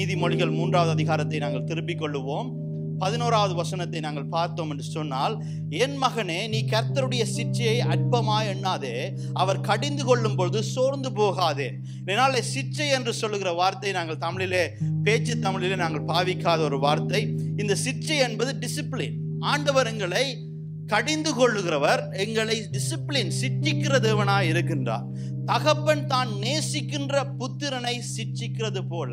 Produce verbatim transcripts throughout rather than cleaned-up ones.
நீதிமொழிகள் மூன்றாவது அதிகாரத்தை நாங்கள் திருப்பிக் கொள்ளுவோம். பதினோராவது வசனத்தை நாங்கள் பார்த்தோம் என்று சொன்னால், என் மகனே, நீ கர்த்தருடைய சிற்சையை அற்பமாய் எண்ணாதே, அவர் கடிந்து கொள்ளும் பொழுது சோர்ந்து போகாதே. இதனால சிற்சை என்று சொல்லுகிற வார்த்தை நாங்கள் தமிழிலே, பேச்சு தமிழிலே நாங்கள் பாவிக்காத ஒரு வார்த்தை. இந்த சிற்சை என்பது டிசிப்ளின். ஆண்டவர் எங்களை கடிந்து கொள்ளுகிறவர், எங்களை டிசிப்ளின் சிற்றிக்கிற தேவனாய் இருக்கின்றார். தகப்பன் தான் நேசிக்கின்ற புத்திரனை சிற்றிக்கிறது போல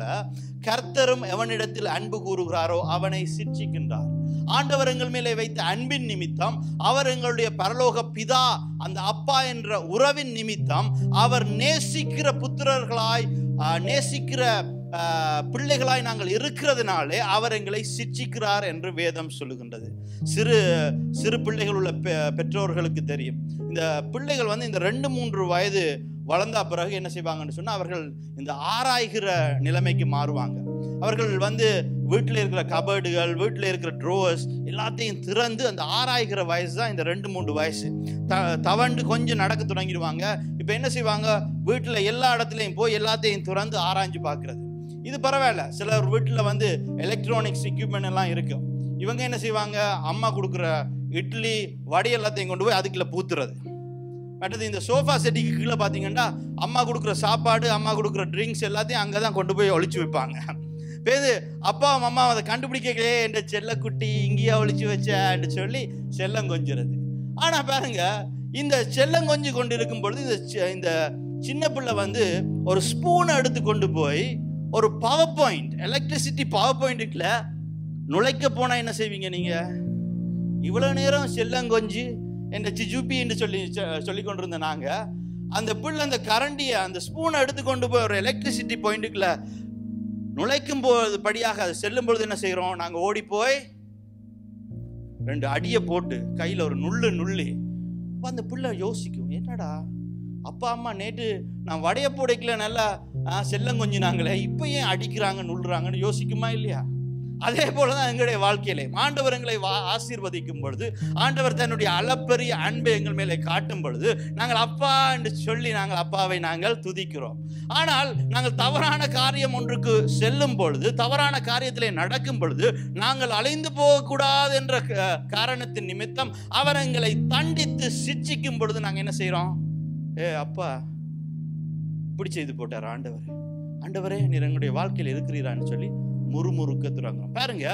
கர்த்தரும் எவனிடத்தில் அன்பு கூறுகிறாரோ அவனை சிற்றிக்கின்றார். ஆண்டவர் எங்கள் மேலே வைத்த அன்பின் நிமித்தம், அவர் எங்களுடைய பரலோக பிதா, அந்த அப்பா என்ற உறவின் நிமித்தம், அவர் நேசிக்கிற புத்திரர்களாய் நேசிக்கிற பிள்ளைகளாய் நாங்கள் இருக்கிறதுனாலே அவர் எங்களை சிற்றிக்கிறார் என்று வேதம் சொல்லுகின்றது. சிறு சிறு பிள்ளைகள் உள்ள பெற்றோர்களுக்கு தெரியும், இந்த பிள்ளைகள் வந்து இந்த ரெண்டு மூன்று வயது வளர்ந்த பிறகு என்ன செய்வாங்கன்னு சொன்னால், அவர்கள் இந்த ஆராய்கிற நிலைமைக்கு மாறுவாங்க. அவர்கள் வந்து வீட்டில் இருக்கிற கபர்டுகள், வீட்டில் இருக்கிற ட்ரோவர்ஸ் எல்லாத்தையும் திறந்து அந்த ஆராய்கிற வயசு தான் இந்த ரெண்டு மூன்று வயசு. த தவண்டு கொஞ்சம் நடக்க தொடங்கிடுவாங்க. இப்போ என்ன செய்வாங்க, வீட்டில் எல்லா இடத்துலையும் போய் எல்லாத்தையும் திறந்து ஆராய்ஞ்சு பார்க்குறது. இது பரவாயில்ல. சில வீட்டில் வந்து எலக்ட்ரானிக்ஸ் எக்யூப்மெண்ட் எல்லாம் இருக்கும். இவங்க என்ன செய்வாங்க, அம்மா கொடுக்குற இட்லி வடி எல்லாத்தையும் கொண்டு போய் அதுக்குள்ளே பூத்துறது. மற்றது இந்த சோஃபா செட்டிக்கு கீழே பார்த்தீங்கன்னா அம்மா கொடுக்குற சாப்பாடு, அம்மா கொடுக்குற ட்ரிங்க்ஸ் எல்லாத்தையும் அங்கே தான் கொண்டு போய் ஒழிச்சு வைப்பாங்க. பேது அப்பா அம்மா அதை கண்டுபிடிக்கலையே, என்ற செல்லக்குட்டி இங்கேயா ஒழிச்சு வச்சேன்னு சொல்லி செல்லம் கொஞ்சிறது. ஆனால் பாருங்க, இந்த செல்லம் கொஞ்சி கொண்டு இருக்கும் பொழுது இந்த இந்த சின்ன பிள்ளை வந்து ஒரு ஸ்பூனை எடுத்து கொண்டு போய் ஒரு பவர் பாயிண்ட், எலக்ட்ரிசிட்டி பவர் பாயிண்ட்டுக்குள்ள நுழைக்க போனால் என்ன செய்வீங்க நீங்கள்? இவ்வளோ நேரம் செல்லங்கொஞ்சி என்ற சிஜூபி என்று சொல்லி சொல்லி கொண்டிருந்த நாங்கள், அந்த பிள்ளை அந்த கரண்டியை, அந்த ஸ்பூனை எடுத்துக்கொண்டு போய் ஒரு எலக்ட்ரிசிட்டி பாயிண்ட்டுக்குள்ள நுழைக்கும் போது படியாக அது செல்லும் பொழுது என்ன செய்கிறோம், நாங்கள் ஓடி போய் ரெண்டு அடியை போட்டு கையில் ஒரு நுள்ளு நுள்ளி. அப்போ அந்த பிள்ளை யோசிக்கும், என்னடா அப்பா அம்மா நேற்று நான் வடைய போடைக்கல நல்லா செல்லம் கொஞ்சம் நாங்களே, இப்போ ஏன் அடிக்கிறாங்க நுள்ளுறாங்கன்னு யோசிக்குமா இல்லையா? அதே போல தான் எங்களுடைய வாழ்க்கையிலே ஆண்டவர் எங்களை வா ஆசீர்வதிக்கும் பொழுது, ஆண்டவர் தன்னுடைய அளப்பரிய அன்பை எங்கள் மேலே காட்டும் பொழுது, நாங்கள் அப்பா என்று சொல்லி நாங்கள் அப்பாவை நாங்கள் துதிக்கிறோம். ஆனால் நாங்கள் தவறான காரியம் ஒன்றுக்கு செல்லும் பொழுது, தவறான காரியத்திலே நடக்கும் பொழுது, நாங்கள் அழிந்து போகக்கூடாது என்ற காரணத்தின் நிமித்தம் அவர் எங்களை தண்டித்து சிட்சிக்கும் பொழுது நாங்கள் என்ன செய்கிறோம், ஏ அப்பா இப்படி செய்து போட்டார் ஆண்டவர், ஆண்டவரே நீர் எங்களுடைய வாழ்க்கையில் இருக்கிறீரான்னு சொல்லி முறுமுறுக்க தொடங்கும். பாருங்க,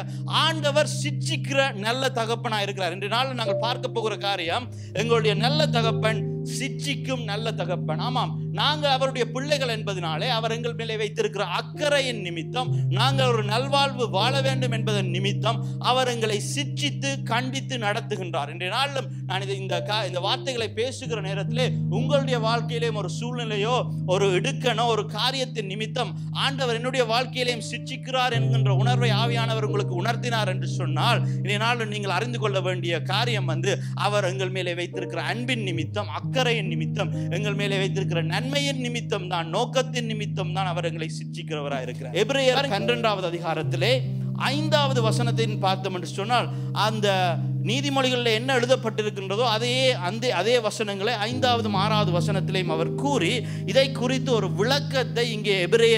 ஆண்டவர் சிட்சிக்கிற நல்ல தகப்பனா இருக்கிறார். இன்று நாள் நாங்கள் பார்க்க போகிற காரியம், எங்களுடைய நல்ல தகப்பன் சிட்சிக்கும் நல்ல தகப்பன். ஆமாம், நாங்கள் அவருடைய பிள்ளைகள் என்பதனாலே, அவர் எங்கள் மேலே வைத்திருக்கிற அக்கறையின் நிமித்தம், நாங்கள் ஒரு நல்வாழ்வு வாழ வேண்டும் என்பதன் நிமித்தம் அவர் எங்களை சிட்சித்து கண்டித்து நடத்துகின்றார். இன்றைய நாளிலும் நான் இதை இந்த கா இந்த வார்த்தைகளை பேசுகிற நேரத்திலே, உங்களுடைய வாழ்க்கையிலேயும் ஒரு சூழ்நிலையோ ஒரு இடுக்கனோ ஒரு காரியத்தின் நிமித்தம் ஆண்டவர் என்னுடைய வாழ்க்கையிலேயும் சிட்சிக்கிறார் என்கின்ற உணர்வை ஆவியானவர் உங்களுக்கு உணர்த்தினார் என்று சொன்னால், இன்றைய நாளில் நீங்கள் அறிந்து கொள்ள வேண்டிய காரியம் வந்து, அவர் எங்கள் மேலே வைத்திருக்கிற அன்பின் நிமித்தம், அக்கறையின் நிமித்தம், எங்கள் மேலே வைத்திருக்கிற நன்மையின் நிமித்தம் தான், நோக்கத்தின் நிமித்தம் தான் அவர் எங்களை சிட்சிக்கிறவராக இருக்கிறார். எபிரேயர் பன்னிரண்டாவது அதிகாரத்திலே ஐந்தாவது வசனத்தை பார்த்தோம் என்று சொன்னால், அந்த நீதிமொழிகளில் என்ன எழுதப்பட்டிருக்கின்றதோ அதையே அந்த அதே வசனங்களை ஐந்தாவது ஆறாவது வசனத்திலேயும் அவர் கூறி இதை குறித்து ஒரு விளக்கத்தை இங்கே எபிரேய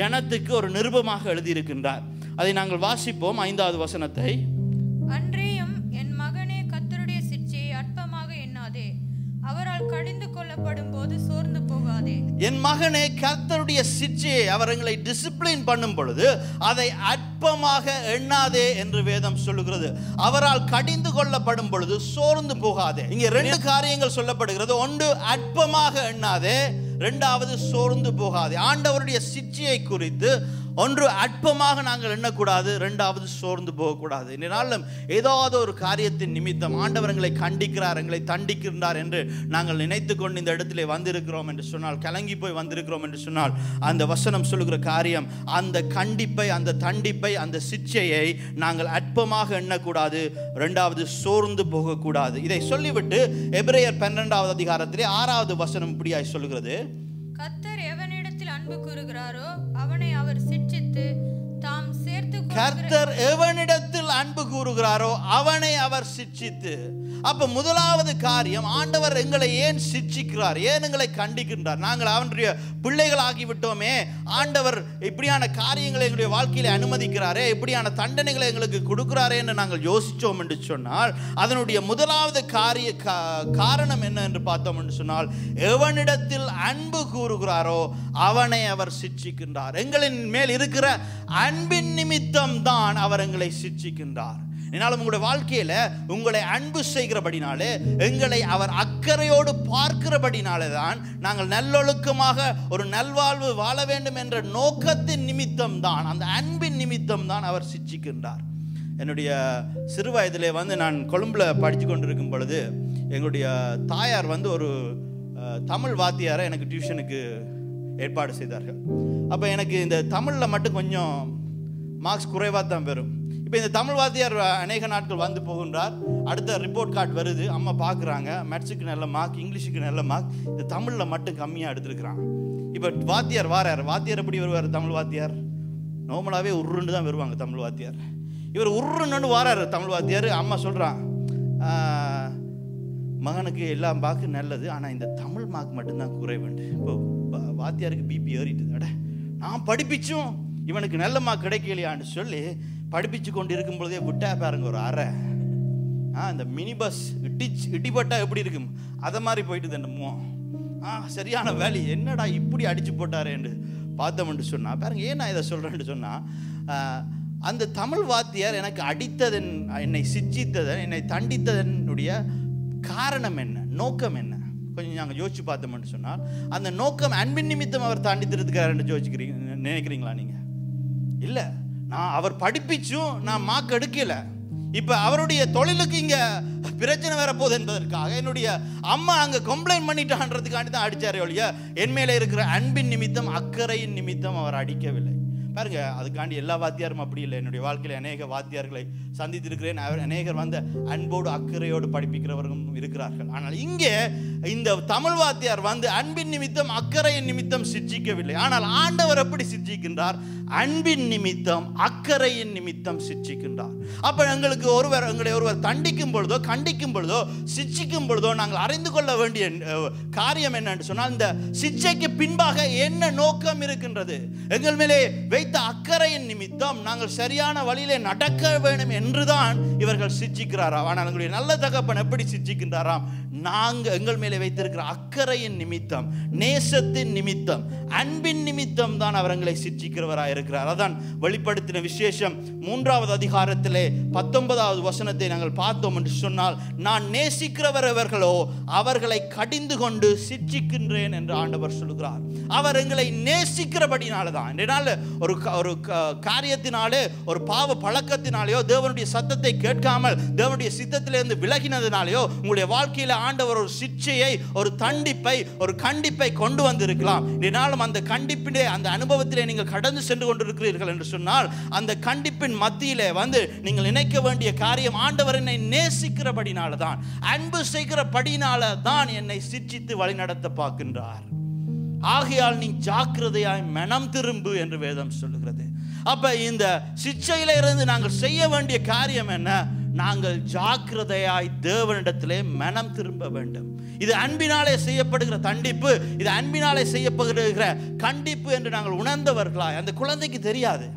ஜனத்துக்கு ஒரு நிருபமாக எழுதியிருக்கின்றார். அதை நாங்கள் வாசிப்போம். ஐந்தாவது வசனத்தை, அன்றியும் என் மகனே கர்த்தருடைய சிற்சையை அற்பமாக எண்ணாதே, அவரால் கடிந்து கொள்ளப்படும் போது சோர்ந்து போகாதே. என் மகனே கர்த்தருடைய சிற்சையை, அவர் எங்களை டிசிப்ளின் பண்ணும் பொழுது அதை அற்பமாக எண்ணாதே என்று வேதம் சொல்லுகிறது. அவரால் கடிந்து கொள்ளப்படும் பொழுது சோர்ந்து போகாதே. இங்கே ரெண்டு காரியங்கள் சொல்லப்படுகிறது. ஒன்று அற்பமாக எண்ணாதே, ரெண்டாவது சோர்ந்து போகாதே. ஆண்டவருடைய சிற்சையை குறித்து ஒன்று அற்பமாக நாங்கள் எண்ணக்கூடாது, ரெண்டாவது சோர்ந்து போகக்கூடாது. இதனாலும் ஏதாவது ஒரு காரியத்தின் நிமித்தம் ஆண்டவர் எங்களை கண்டிக்கிறார், எங்களை தண்டிக்கின்றார் என்று நாங்கள் நினைத்து கொண்டு இந்த இடத்துல வந்திருக்கிறோம் என்று சொன்னால், கலங்கி போய் வந்திருக்கிறோம் என்று சொன்னால், அந்த வசனம் சொல்லுகிற காரியம், அந்த கண்டிப்பை, அந்த தண்டிப்பை, அந்த சிட்சையை நாங்கள் அற்பமாக எண்ணக்கூடாது, ரெண்டாவது சோர்ந்து போகக்கூடாது. இதை சொல்லிவிட்டு எபிரேயர் பன்னிரெண்டாவது அதிகாரத்திலே ஆறாவது வசனம் இப்படியாய் சொல்லுகிறது, கர்த்தர் எவனிடத்தில் அன்பு கூறுகிறாரோ அவனை அவர் சிட்சித்து, தாம் சேர்த்து கர்த்தர் எவனிடத்தில் எவரில் அன்பு கூறுகிறாரோ அவனை அவர் சிட்சித்து. அப்ப முதலாவது காரியம், ஆண்டவர் எங்களை ஏன் சிட்சிக்கிறார், ஏன் எங்களை கண்டிக்கின்றார்? நாங்கள் அவனுடைய பிள்ளைகள் ஆகிவிட்டோமே, ஆண்டவர் இப்படியான காரியங்களை எங்களுடைய வாழ்க்கையில அனுமதிக்கிறாரே, இப்படியான தண்டனைகளை எங்களுக்கு கொடுக்கிறாரே என்று நாங்கள் யோசித்தோம் என்று சொன்னால், அதனுடைய முதலாவது காரிய காரணம் என்ன என்று பார்த்தோம் என்று சொன்னால், எவனிடத்தில் அன்பு கூறுகிறாரோ அவனை அவர் சிட்சிக்கின்றார். எங்களின் மேல் இருக்கிற அன்பின் நிமித்தம் தான் அவர் எங்களை சிட்சிக்கின்றார். என்னாலும் உங்களுடைய வாழ்க்கையில உங்களை அன்பு செய்கிறபடினாலே, எங்களை அவர் அக்கறையோடு பார்க்கிறபடினாலே தான் நாங்கள் நல்லொழுக்கமாக ஒரு நல்வாழ்வு வாழ வேண்டும் என்ற நோக்கத்தின் நிமித்தம் தான், அந்த அன்பின் நிமித்தம் தான் அவர் சிட்சிக்கின்றார். என்னுடைய சிறு வயதிலே வந்து நான் கொழும்பில் படித்து கொண்டிருக்கும் பொழுது எங்களுடைய தாயார் வந்து ஒரு தமிழ் வாத்தியாரை எனக்கு டியூஷனுக்கு ஏற்பாடு செய்தார்கள். அப்போ எனக்கு இந்த தமிழில் மட்டும் கொஞ்சம் மார்க்ஸ் குறைவாக தான் பெறும். இப்போ இந்த தமிழ் வாத்தியார் அநேக நாட்கள் வந்து போகின்றார். அடுத்த ரிப்போர்ட் கார்டு வருது, அம்மா பார்க்குறாங்க, மேட்ஸுக்கு நல்ல மார்க், இங்கிலீஷுக்கு நல்ல மார்க், இந்த தமிழில் மட்டும் கம்மியாக எடுத்துருக்கிறாங்க. இப்போ வாத்தியார் வாரார். வாத்தியார் எப்படி வருவார்? தமிழ் வாத்தியார் நார்மலாகவே உருண்டு தான் வருவாங்க. தமிழ் வாத்தியார் இவர் உருன்னு வாரார். தமிழ் வாத்தியார் அம்மா சொல்கிறான், மகனுக்கு எல்லா மார்க்கும் நல்லது, ஆனால் இந்த தமிழ் மார்க் மட்டும்தான் குறைவேண்டு. இப்போ வாத்தியாருக்கு பிபி ஏறிட்டுதட, நான் படிப்பிச்சும் இவனுக்கு நல்ல மார்க் கிடைக்கலையான்னு சொல்லி படிப்பிச்சு கொண்டு இருக்கும் பொழுதே விட்டா பாருங்க ஒரு அரை ஆ இந்த மினி பஸ் இடிச்சு இடிபட்டா எப்படி இருக்கும் அதை மாதிரி போயிட்டு தண்டமோ ஆ சரியான வேலி என்னடா இப்படி அடிச்சு போட்டாரேன்னு பார்த்தோம்னு சொன்னால் பாருங்க. ஏன் நான் இதை சொல்கிறேன்னு சொன்னால், அந்த தமிழ் வாத்தியார் எனக்கு அடித்ததன், என்னை சிச்சித்ததன், என்னை தண்டித்ததனுடைய காரணம் என்ன, நோக்கம் என்ன, கொஞ்சம் நாங்கள் யோசிச்சு பார்த்தோம்னு சொன்னால், அந்த நோக்கம் அன்பின் நிமித்தம் அவர் தண்டித்திருக்காருன்னு யோசிக்கிறீங்க நினைக்கிறீங்களா நீங்கள்? இல்லை, நான் அவர் படிப்பிச்சும் நான் மார்க் எடுக்கலை, இப்போ அவருடைய தொழிலுக்கு இங்கே பிரச்சனை வரப்போகுது என்பதற்காக என்னுடைய அம்மா அங்கே கம்ப்ளைண்ட் பண்ணிட்டான்றதுக்காண்டி தான் அடித்தார் ஒழிய என் மேலே இருக்கிற அன்பின் நிமித்தம், அக்கறையின் நிமித்தம் அவர் அடிக்கவில்லை. பாருங்க, அதுக்காண்டி எல்லா வாத்தியாரும் அப்படி இல்லை. என்னுடைய வாழ்க்கையில் அநேக வாத்தியார்களை சந்தித்திருக்கிறேன். அவர் அநேகர் வந்து அன்போடு அக்கறையோடு படிப்பிக்கிறவர்களும் இருக்கிறார்கள். ஆனால் இங்கே இந்த தமிழ் வாத்தியார் வந்து அன்பின் நிமித்தம், அக்கறையின் நிமித்தம் சிட்சிக்கவில்லை. ஆனால் ஆண்டவர் எப்படி சிட்சிக்கின்றார்? அன்பின் நிமித்தம், அக்கறையின் நிமித்தம் சிட்சிக்கின்றார். அப்போ எங்களுக்கு ஒருவர் எங்களை ஒருவர் தண்டிக்கும் பொழுதோ, கண்டிக்கும் பொழுதோ, சிட்சிக்கும் பொழுதோ நாங்கள் அறிந்து கொள்ள வேண்டிய காரியம் என்னன்னு சொன்னால், இந்த சிட்சைக்கு பின்பாக என்ன நோக்கம் இருக்கின்றது, எங்கள் மேலே வைத்த அக்கறையின் நிமித்தம் நாங்கள் சரியான வழியிலே நடக்க வேண்டும் என்றுதான் இவர்கள் சிட்சிக்கிறாராம். ஆனால் எங்களுடைய நல்ல தகப்பன் எப்படி சிட்சிக்கின்றாராம்? நாங்கள் எங்கள் மேலே வைத்திருக்கிற அக்கறையின் நிமித்தம், நேசத்தின் நிமித்தம், அன்பின் நிமித்தம் தான் அவர் எங்களை சிட்சிக்கிறவராக இருக்கிறார். அதான் வெளிப்படுத்தின விசேஷம் மூன்றாவது அதிகாரத்திலே பத்தொன்பதாவது வசனத்தை நாங்கள் பார்த்தோம் என்று சொன்னால், நான் நேசிக்கிறவர்களோ அவர்களை கடிந்து கொண்டு சிட்சிக்கின்றேன் என்று ஆண்டவர் சொல்கிறார். அவர் எங்களை நேசிக்கிறபடினால தான், என்னால் ஒரு ஒரு காரியத்தினாலே, ஒரு பாவ பழக்கத்தினாலேயோ, தேவனுடைய சத்தத்தை கேட்காமல் தேவனுடைய சித்தத்திலிருந்து விலகினதினாலேயோ உங்களுடைய வாழ்க்கையில் ஆண்டவர் ஒரு சிட்சையை, ஒரு தண்டிப்பை, ஒரு கண்டிப்பை கொண்டு வந்திருக்கலாம். என்னாலும் அந்த கண்டிப்பிலே, அந்த அனுபவத்திலே நீங்கள் கடந்து சென்று கொண்டிருக்கிறீர்கள் என்று சொன்னால், அந்த கண்டிப்பின் மத்தியிலே வந்து நீங்கள் நினைக்க வேண்டிய காரியம், ஆண்டவர் என்னை நேசிக்கிறபடினால தான், அன்பு செய்கிறபடினால தான் என்னை சிட்சித்து வழிநடத்த பார்க்கின்றார். ஆகையால் நீ ஜாக்கிரதையாய் மனம் திரும்பு என்று வேதம் சொல்லுகிறது. அப்ப இந்த சிட்சையில இருந்து நாங்கள் செய்ய வேண்டிய காரியம் என்ன? நாங்கள் ஜாக்கிரதையாய் தேவனிடத்திலே மனம் திரும்ப வேண்டும். இது அன்பினாலே செய்யப்படுகிற தண்டிப்பு, இது அன்பினாலே செய்யப்படுகிற கண்டிப்பு என்று நாங்கள் உணர்ந்தவர்களாய், அந்த குழந்தைக்கு தெரியாது.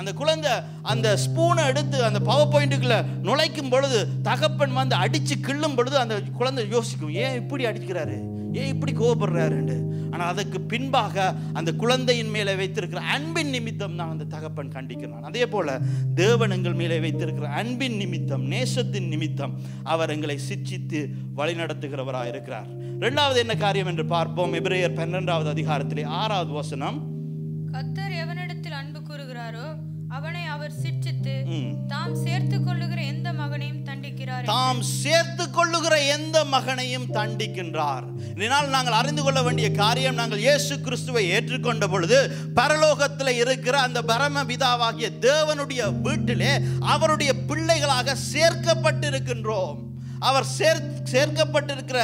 அந்த குழந்தை அந்த ஸ்பூனை எடுத்து அந்த பவர் பாயிண்ட்டுக்குள்ளே நுழைக்கும் பொழுது, தகப்பன் வந்து அடித்து கிள்ளும் பொழுது அந்த குழந்தை யோசிக்கும், ஏன் இப்படி அடிக்கிறாரு, ஏன் இப்படி கோபப்படுறாருண்டு. ஆனால் அதற்கு பின்பாக அந்த குழந்தையின் மேலே வைத்திருக்கிற அன்பின் நிமித்தம் தான் அந்த தகப்பன் கண்டிக்கிறான். அதே போல் தேவன் எங்கள் மேலே வைத்திருக்கிற அன்பின் நிமித்தம், நேசத்தின் நிமித்தம் அவர் எங்களை சிட்சித்து வழிநடத்துகிறவராக இருக்கிறார். இரண்டாவது என்ன காரியம் என்று பார்ப்போம். எபிரேயர் பன்னிரண்டாவது அதிகாரத்திலே ஆறாவது வசனம், கர்த்தர் எவனிடத்தில் அன்பு கூறுகிறாரோ அவனை அவர் சிட்சித்து தாம் சேர்த்துக் கொள்ளுகிற எந்த மகனையும் தண்டிக்கிறார், தாம் சேர்த்துக் கொள்ளுகிற எந்த மகனையும் தண்டிக்கின்றார். இதனால் நாங்கள் அறிந்து கொள்ள வேண்டிய காரியம், நாங்கள் இயேசு கிறிஸ்துவை ஏற்றுக்கொண்ட பொழுது பரலோகத்தில் இருக்கிற அந்த பரமபிதாவாகிய தேவனுடைய வீட்டிலே அவருடைய பிள்ளைகளாக சேர்க்கப்பட்டிருக்கின்றோம். அவர் சேர்க்கப்பட்டிருக்கிற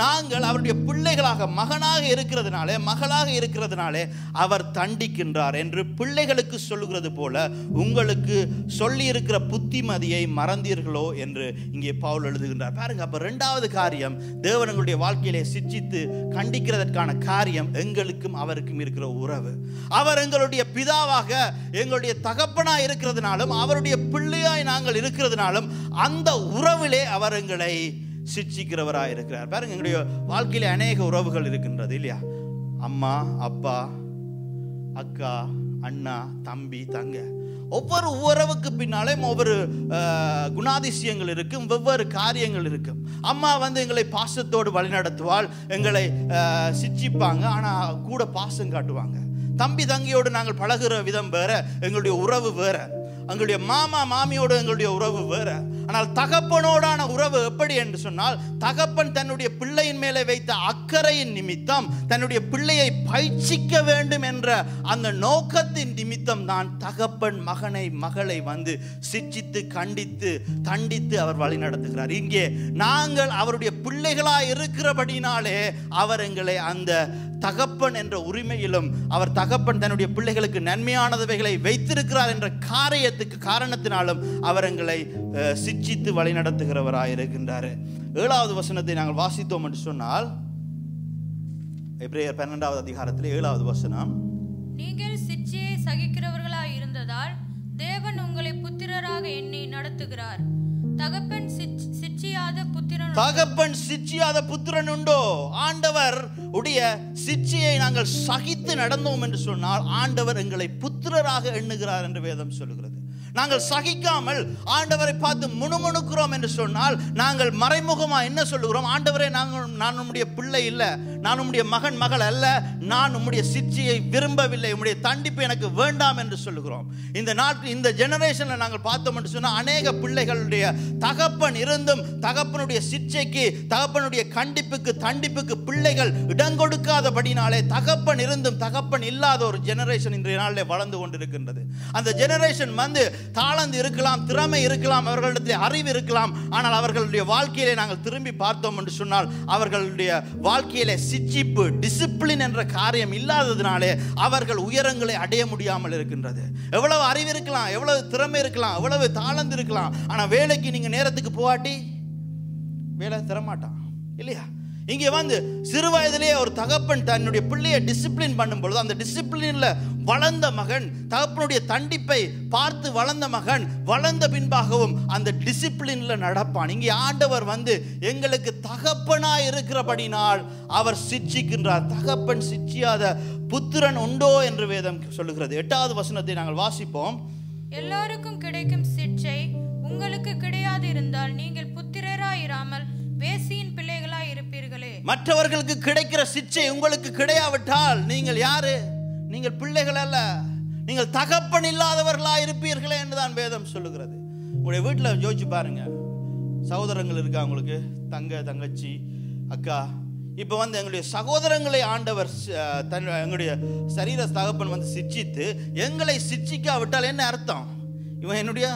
நாங்கள் அவருடைய பிள்ளைகளாக மகனாக இருக்கிறதுனாலே மகளாக இருக்கிறதுனாலே அவர் தண்டிக்கின்றார் என்று பிள்ளைகளுக்கு சொல்லுகிறது போல உங்களுக்கு சொல்லி இருக்கிற புத்திமதியை மறந்தீர்களோ என்று இங்கே பவுல் எழுதுகின்றார். பாருங்க, அப்ப இரண்டாவது காரியம் தேவன் எங்களுடைய வாழ்க்கையிலே சிச்சித்து கண்டிக்கிறதற்கான காரியம் எங்களுக்கும் அவருக்கும் இருக்கிற உறவு. அவர் எங்களுடைய பிதாவாக எங்களுடைய தகப்பனாய் இருக்கிறதுனாலும் அவருடைய பிள்ளையாய் நாங்கள் இருக்கிறதுனாலும் அந்த உறவிலே அவர் எங்களை சிச்சிக்கிறவராக இருக்கிறார். பாருங்க, எங்களுடைய வாழ்க்கையிலே அநேக உறவுகள் இருக்கின்றது இல்லையா? அம்மா, அப்பா, அக்கா, அண்ணா, தம்பி, தங்க. ஒவ்வொரு உறவுக்கு பின்னாலே ஒவ்வொரு குணாதிசயங்கள் இருக்கும், வெவ்வேறு காரியங்கள் இருக்கும். அம்மா வந்து எங்களை பாசத்தோடு வழிநடத்துவாள், எங்களை சிச்சிப்பாங்க, ஆனால் கூட பாசம் காட்டுவாங்க. தம்பி தங்கியோடு நாங்கள் பழகுற விதம் வேற, எங்களுடைய உறவு வேற. எங்களுடைய மாமா மாமியோடு எங்களுடைய உறவு வேற. ஆனால் தகப்பனோடான உறவு எப்படி என்று சொன்னால், தகப்பன் தன்னுடைய பிள்ளையின் மேலே வைத்த அக்கறையின் நிமித்தம், தன்னுடைய பிள்ளையை பயிற்சிக்க வேண்டும் என்ற அந்த நோக்கத்தின் நிமித்தம் தான் தகப்பன் மகனை மகளை வந்து சிச்சித்து கண்டித்து தண்டித்து அவர் வழி நடத்துகிறார். இங்கே நாங்கள் அவருடைய பிள்ளைகளாய் இருக்கிறபடினாலே அவர் எங்களை அந்த தகப்பன் என்ற உரிமையிலும், அவர் தகப்பன் தன்னுடைய பிள்ளைகளுக்கு நன்மையானதவைகளை வைத்திருக்கிறார் என்ற காரியத்துக்கு காரணத்தினாலும் அவர் எங்களை சிச்சித்து வழி நடத்துகிறவராக இருக்கின்றார். ஏழாவது வசனத்தை நாங்கள் வாசித்தோம் என்று சொன்னால், எபிரேயர் பன்னிரண்டாவது அதிகாரத்தில் ஏழாவது வசனம், நீங்கள் சிச்சையை சகிக்கிறவர்களாய் இருந்ததால் தேவன் உங்களை புத்திரராக எண்ணி நடத்துகிறார். தகப்பன் சிச்சியாத புத்திரன் தகப்பன் சிச்சியாத புத்திரன் உண்டோ? ஆண்டவர் உடைய சிச்சியை நாங்கள் சகித்து நடந்தோம் என்று சொன்னால் ஆண்டவர் எங்களை புத்திரராக எண்ணுகிறார் என்று வேதம் சொல்கிறது. நாங்கள் சகிக்காமல் ஆண்டவரை பார்த்து முணுமுணுக்கிறோம் என்று சொன்னால் நாங்கள் மறைமுகமாக என்ன சொல்லுகிறோம்? ஆண்டவரே, நாங்கள் நான் உம்முடைய பிள்ளை இல்லை, நான் உம்முடைய மகன் மகள் அல்ல, நான் உம்முடைய சிச்சியை விரும்பவில்லை, உம்முடைய தண்டிப்பு எனக்கு வேண்டாம் என்று சொல்லுகிறோம். இந்த நாட்டில் இந்த ஜெனரேஷனில் நாங்கள் பார்த்தோம் என்று சொன்னால் அநேக பிள்ளைகளுடைய தகப்பன் இருந்தும் தகப்பனுடைய சிச்சைக்கு, தகப்பனுடைய கண்டிப்புக்கு, தண்டிப்புக்கு பிள்ளைகள் இடங்கொடுக்காதபடினாலே தகப்பன் இருந்தும் தகப்பன் இல்லாத ஒரு ஜெனரேஷன் இன்றைய நாளிலே வளர்ந்து கொண்டிருக்கின்றது. அந்த ஜெனரேஷன் வந்து தாளந்து இருக்கலாம், திறமை இருக்கலாம், அவர்களிடத்தில் அறிவு இருக்கலாம், ஆனால் அவர்களுடைய வாழ்க்கையிலே நாங்கள் திரும்பி பார்த்தோம் என்று சொன்னால் அவர்களுடைய வாழ்க்கையிலே சிச்சிப்பு, டிசிப்ளின் என்ற காரியம் இல்லாததினாலே அவர்கள் உயரங்களை அடைய முடியாமல் இருக்கின்றது. எவ்வளவு அறிவு இருக்கலாம், எவ்வளவு திறமை இருக்கலாம், எவ்வளவு தாளந்து இருக்கலாம், ஆனால் வேலைக்கு நீங்கள் நேரத்துக்கு போகாட்டி வேலை தரமாட்டான் இல்லையா? இங்கே வந்து சிறு வயதிலேயே ஒரு தகப்பன் தன்னுடைய பிள்ளையை டிசிப்ளின் பண்ணும்பொழுது அந்த டிசிப்ளினில் வளர்ந்த மகன், தகப்பனுடைய தண்டிப்பை பார்த்து வளர்ந்த மகன் வளர்ந்த பின்பாகவும் அந்த டிசிப்ளினில் நடப்பான். இங்கே ஆண்டவர் வந்து எங்களுக்கு தகப்பனாக இருக்கிறபடினால் அவர் சிச்சிக்கின்றார். தகப்பன் சிச்சியாத புத்திரன் உண்டோ என்று வேதம் சொல்லுகிறது. எட்டாவது வசனத்தை நாங்கள் வாசிப்போம். எல்லாருக்கும் கிடைக்கும் சிச்சை உங்களுக்கு கிடையாது இருந்தால் நீங்கள் புத்திரராயிராமல் வேசியின் பிள்ளைகளாய் இருப்பீர்களே. மற்றவர்களுக்கு கிடைக்கிற சிச்சை உங்களுக்கு கிடையாவிட்டால் நீங்கள் யாரு? நீங்கள் பிள்ளைகள் அல்ல, நீங்கள் தகப்பன் இல்லாதவர்களாக இருப்பீர்களே என்றுதான் வேதம் சொல்லுகிறது. உங்களுடைய வீட்டில் யோசிச்சு பாருங்க, சகோதரங்கள் இருக்கா உங்களுக்கு? தங்க, தங்கச்சி, அக்கா. இப்போ வந்து எங்களுடைய சகோதரங்களை ஆண்டவர் தன் எங்களுடைய சரீர தகப்பன் வந்து சிச்சித்து எங்களை சிச்சிக்காவிட்டால் என்ன அர்த்தம்? இவன் என்னுடைய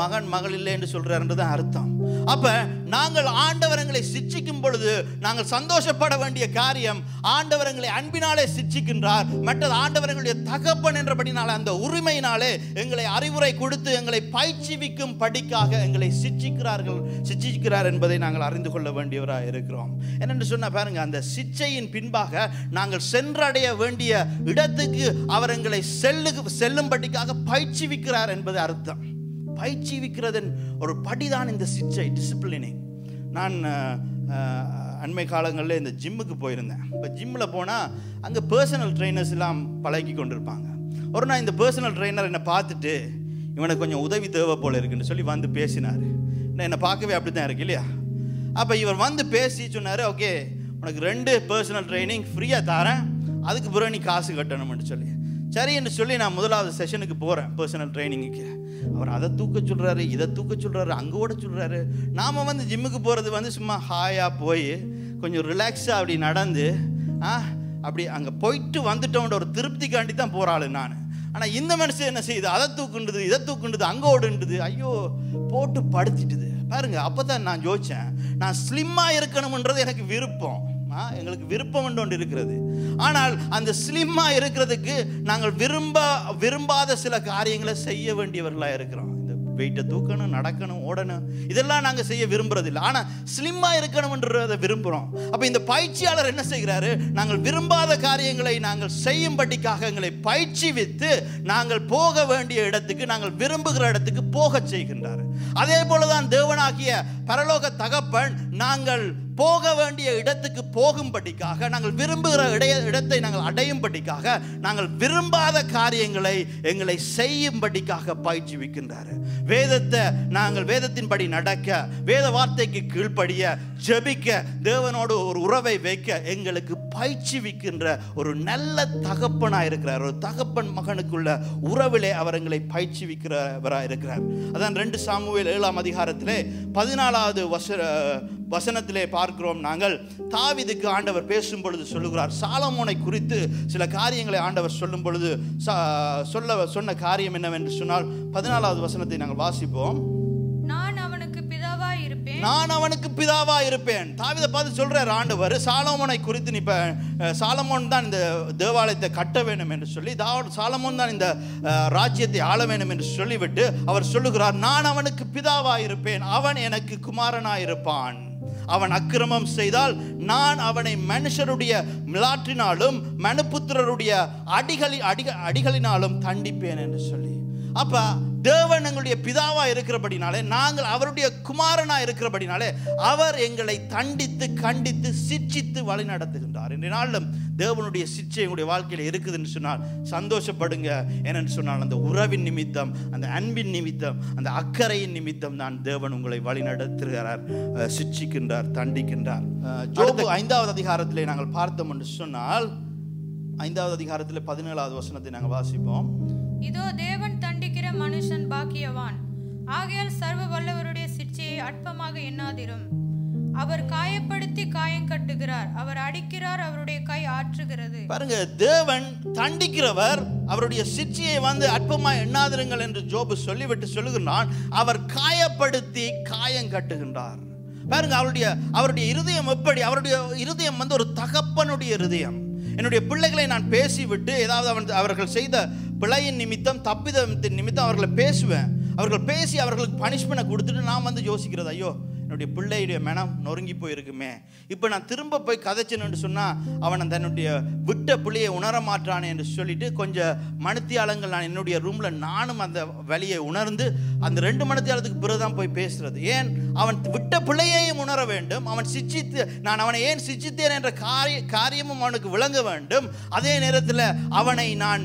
மகன் மகள் இல்லை என்று சொல்றாருன்றதான் அர்த்தம். அப்ப நாங்கள் ஆண்டவரங்களை சிச்சிக்கும் பொழுது நாங்கள் சந்தோஷப்பட வேண்டிய காரியம் ஆண்டவரங்களை அன்பினாலே சிச்சிக்கின்றார். மற்றது ஆண்டவரங்களுடைய தகப்பன் என்றபடினால அந்த உரிமையினாலே எங்களை அறிவுரை கொடுத்து எங்களை பயிற்சிவிக்கும் படிக்காக எங்களை சிச்சிக்கிறார்கள் சிச்சிக்கிறார் என்பதை நாங்கள் அறிந்து கொள்ள வேண்டியவராக இருக்கிறோம். என்னென்று சொன்ன பாருங்க, அந்த சிச்சையின் பின்பாக நாங்கள் சென்றடைய வேண்டிய இடத்துக்கு அவர் எங்களை செல்லு செல்லும்படிக்காக பயிற்சிவிக்கிறார் என்பது அர்த்தம். பயிற்சிவிக்கிறதன் ஒரு படிதான் இந்த சிச்சை, டிசிப்ளினிங். நான் அண்மை காலங்களில் இந்த ஜிம்முக்கு போயிருந்தேன். இப்போ ஜிம்மில் போனால் அங்கே பர்சனல் ட்ரெயினர்ஸ் எல்லாம் பழகி கொண்டிருப்பாங்க. ஒரு நான் இந்த பர்சனல் ட்ரெயினர் என்னை பார்த்துட்டு இவனுக்கு கொஞ்சம் உதவி தேவை போல் இருக்குன்னு சொல்லி வந்து பேசினார். நான் என்னை பார்க்கவே அப்படி தான் இருக்கு இல்லையா? அப்போ இவர் வந்து பேசி சொன்னார், ஓகே உனக்கு ரெண்டு பர்சனல் ட்ரைனிங் ஃப்ரீயாக தரேன், அதுக்கு பிறகு நீ காசு கட்டணும்னு சொல்லி. சரி என்று சொல்லி நான் முதலாவது செஷனுக்கு போகிறேன் பர்சனல் ட்ரைனிங்குக்கு. அவர் அதை தூக்க சொல்கிறாரு, இதை தூக்க சொல்கிறாரு, அங்கே ஓட சொல்கிறாரு. நாம் வந்து ஜிம்முக்கு போகிறது வந்து சும்மா ஹாயாக போய் கொஞ்சம் ரிலாக்ஸாக அப்படி நடந்து ஆ அப்படி அங்கே போயிட்டு வந்துட்டோன்ற ஒரு திருப்திக்காண்டி தான் போகிறாள் நான். ஆனால் இந்த மனுஷன் என்ன செய்யுது? அதை தூக்குண்டுது, இதை தூக்குண்டுது, அங்கே ஓடுண்டுது, ஐயோ போட்டு படுத்திட்டுது. பாருங்க, அப்பதான் நான் யோசிச்சேன், நான் ஸ்லிம்மா இருக்கணும்ன்றது எனக்கு விருப்பம், எங்களுக்கு விருப்பம் என்று ஒன்று இருக்கிறது. ஆனால் அந்த ஸ்லிம்மா இருக்கிறதுக்கு நாங்கள் விரும்ப விரும்பாத சில காரியங்களை செய்ய வேண்டியவர்களாக இருக்கிறோம். இந்த வெயிட்டை தூக்கணும், நடக்கணும், ஓடணும், இதெல்லாம் நாங்கள் செய்ய விரும்புறது இல்லை. ஆனால் ஸ்லிம்மா இருக்கணும்ன்றதை விரும்புகிறோம். அப்போ இந்த பயிற்சியாளர் என்ன செய்கிறாரு, நாங்கள் விரும்பாத காரியங்களை நாங்கள் செய்யும்படிக்காக எங்களை பயிற்சி வித்து நாங்கள் போக வேண்டிய இடத்துக்கு, நாங்கள் விரும்புகிற இடத்துக்கு போக செய்கின்றார். அதே போலதான் தேவனாகிய பரலோக தகப்பன் நாங்கள் போக வேண்டிய இடத்துக்கு போகும்படிக்காக, நாங்கள் விரும்புகிற இடைய இடத்தை நாங்கள் அடையும்படிக்காக, நாங்கள் விரும்பாத காரியங்களை எங்களை செய்யும்படிக்காக பயிற்சி விக்கின்றார். வேதத்தை நாங்கள் வேதத்தின்படி நடக்க, வேத வார்த்தைக்கு கீழ்ப்படிய, ஜெபிக்க, தேவனோடு ஒரு உறவை வைக்க எங்களுக்கு பயிற்சி விக்கின்ற ஒரு நல்ல தகப்பனாக இருக்கிறார். ஒரு தகப்பன் மகனுக்குள்ள உறவிலே அவர் எங்களை பயிற்சி விக்கிறவராக இருக்கிறார். அதான் ரெண்டு சாமுவேல் ஏழாம் அதிகாரத்திலே பதினாலாவது வச வசனத்திலே பார்க்கிறோம் நாங்கள். தாவீதுக்கு ஆண்டவர் பேசும் பொழுது சொல்லுகிறார், சாலமோனை குறித்து சில காரியங்களை ஆண்டவர் சொல்லும் பொழுது சொல்ல சொன்ன காரியம் என்னவென்று சொன்னால், பதினாலாவது வசனத்தை நாங்கள் வாசிப்போம். நான் அவனுக்கு பிதாவாய் இருப்பேன், நான் அவனுக்கு பிதாவாய் இருப்பேன். தாவீதை பார்த்து சொல்றார் ஆண்டவர், சாலமோனை குறித்து நீ சாலமோன் தான் இந்த தேவாலயத்தை கட்ட வேண்டும் என்று சொல்லி, சாலமோன் தான் இந்த ராஜ்யத்தை ஆள வேண்டும் என்று சொல்லிவிட்டு அவர் சொல்லுகிறார், நான் அவனுக்கு பிதாவாய் இருப்பேன், அவன் எனக்கு குமாரனாயிருப்பான். அவன் அக்கிரமம் செய்தால் நான் அவனை மனுஷருடைய மிலாற்றினாலும் மனுபுத்திரருடைய அடிகளி அடிக அடிகளினாலும் தண்டிப்பேன் என்று சொல்லி. அப்ப தேவன் எங்களுடைய பிதாவா இருக்கிறபடினாலே, நாங்கள் அவருடைய குமாரனா இருக்கிறபடினாலே, அவர் எங்களை தண்டித்து கண்டித்து சிட்சித்து வழி நடத்துகின்றார். இன்றைய நாளிலும் தேவனுடைய சிட்சை எங்களுடைய வாழ்க்கையில் இருக்குதுன்னு சொன்னால் சந்தோஷப்படுங்க. என்னன்னு சொன்னால், அந்த உறவின் நிமித்தம், அந்த அன்பின் நிமித்தம், அந்த அக்கறையின் நிமித்தம் தான் தேவன் உங்களை வழி நடத்துகிறார், சிட்சிக்கின்றார், தண்டிக்கின்றார். ஜோபு ஐந்தாவது அதிகாரத்திலே நாங்கள் பார்த்தோம் என்று சொன்னால், ஐந்தாவது அதிகாரத்தில் பதினேழாவது வசனத்தை நாங்கள் வாசிப்போம். இதோ தேவன் தண்டிக்கிற மனுஷன் பாக்கியவான், ஆகையால் சர்வ வல்லவருடைய சிட்சையை அற்பமாக எண்ணாதிரும். அவர் காயப்படுத்தி காயம் கட்டுகிறார், அவர் அடிக்கிறார், அவருடைய கை ஆற்றுகிறது. பாருங்க, தேவன் தண்டிக்கிறவர், அவருடைய சிட்சையை வந்து அற்பமாக எண்ணாதிருங்கள் என்று ஜோபு சொல்லிவிட்டு சொல்லுகிறான், அவர் காயப்படுத்தி காயம் கட்டுகின்றார். பாருங்க, அவருடைய அவருடைய இருதயம் எப்படி, அவருடைய இருதயம் வந்து ஒரு தகப்பனுடைய இருதயம். என்னுடைய பிள்ளைகளை நான் பேசிவிட்டு ஏதாவது அவன் அவர்கள் செய்த பிழையின் நிமித்தம், தப்பிதத்தின் நிமித்தம் அவர்களை பேசுவேன். அவர்கள் பேசி அவர்களுக்கு பனிஷ்மெண்ட்டை கொடுத்துட்டு நான் வந்து யோசிக்கிறது, ஐயோ என்னுடைய பிள்ளையுடைய மனம் நொறுங்கி போயிருக்குமே, இப்போ நான் திரும்ப போய் கதைச்சேன்னு சொன்னால் அவன் தன்னுடைய விட்ட பிள்ளையை உணர மாட்டானே என்று சொல்லிட்டு, கொஞ்சம் மனுத்தியாளங்கள் நான் என்னுடைய ரூமில் நானும் அந்த வழியை உணர்ந்து அந்த ரெண்டு மனுத்தியாளத்துக்கு பிறகுதான் போய் பேசுகிறது. ஏன், அவன் விட்ட பிள்ளையையும் உணர வேண்டும், அவன் சிச்சித்து நான் அவனை ஏன் சிச்சித்தேன் என்ற காரிய காரியமும் அவனுக்கு விளங்க வேண்டும். அதே நேரத்தில் அவனை நான்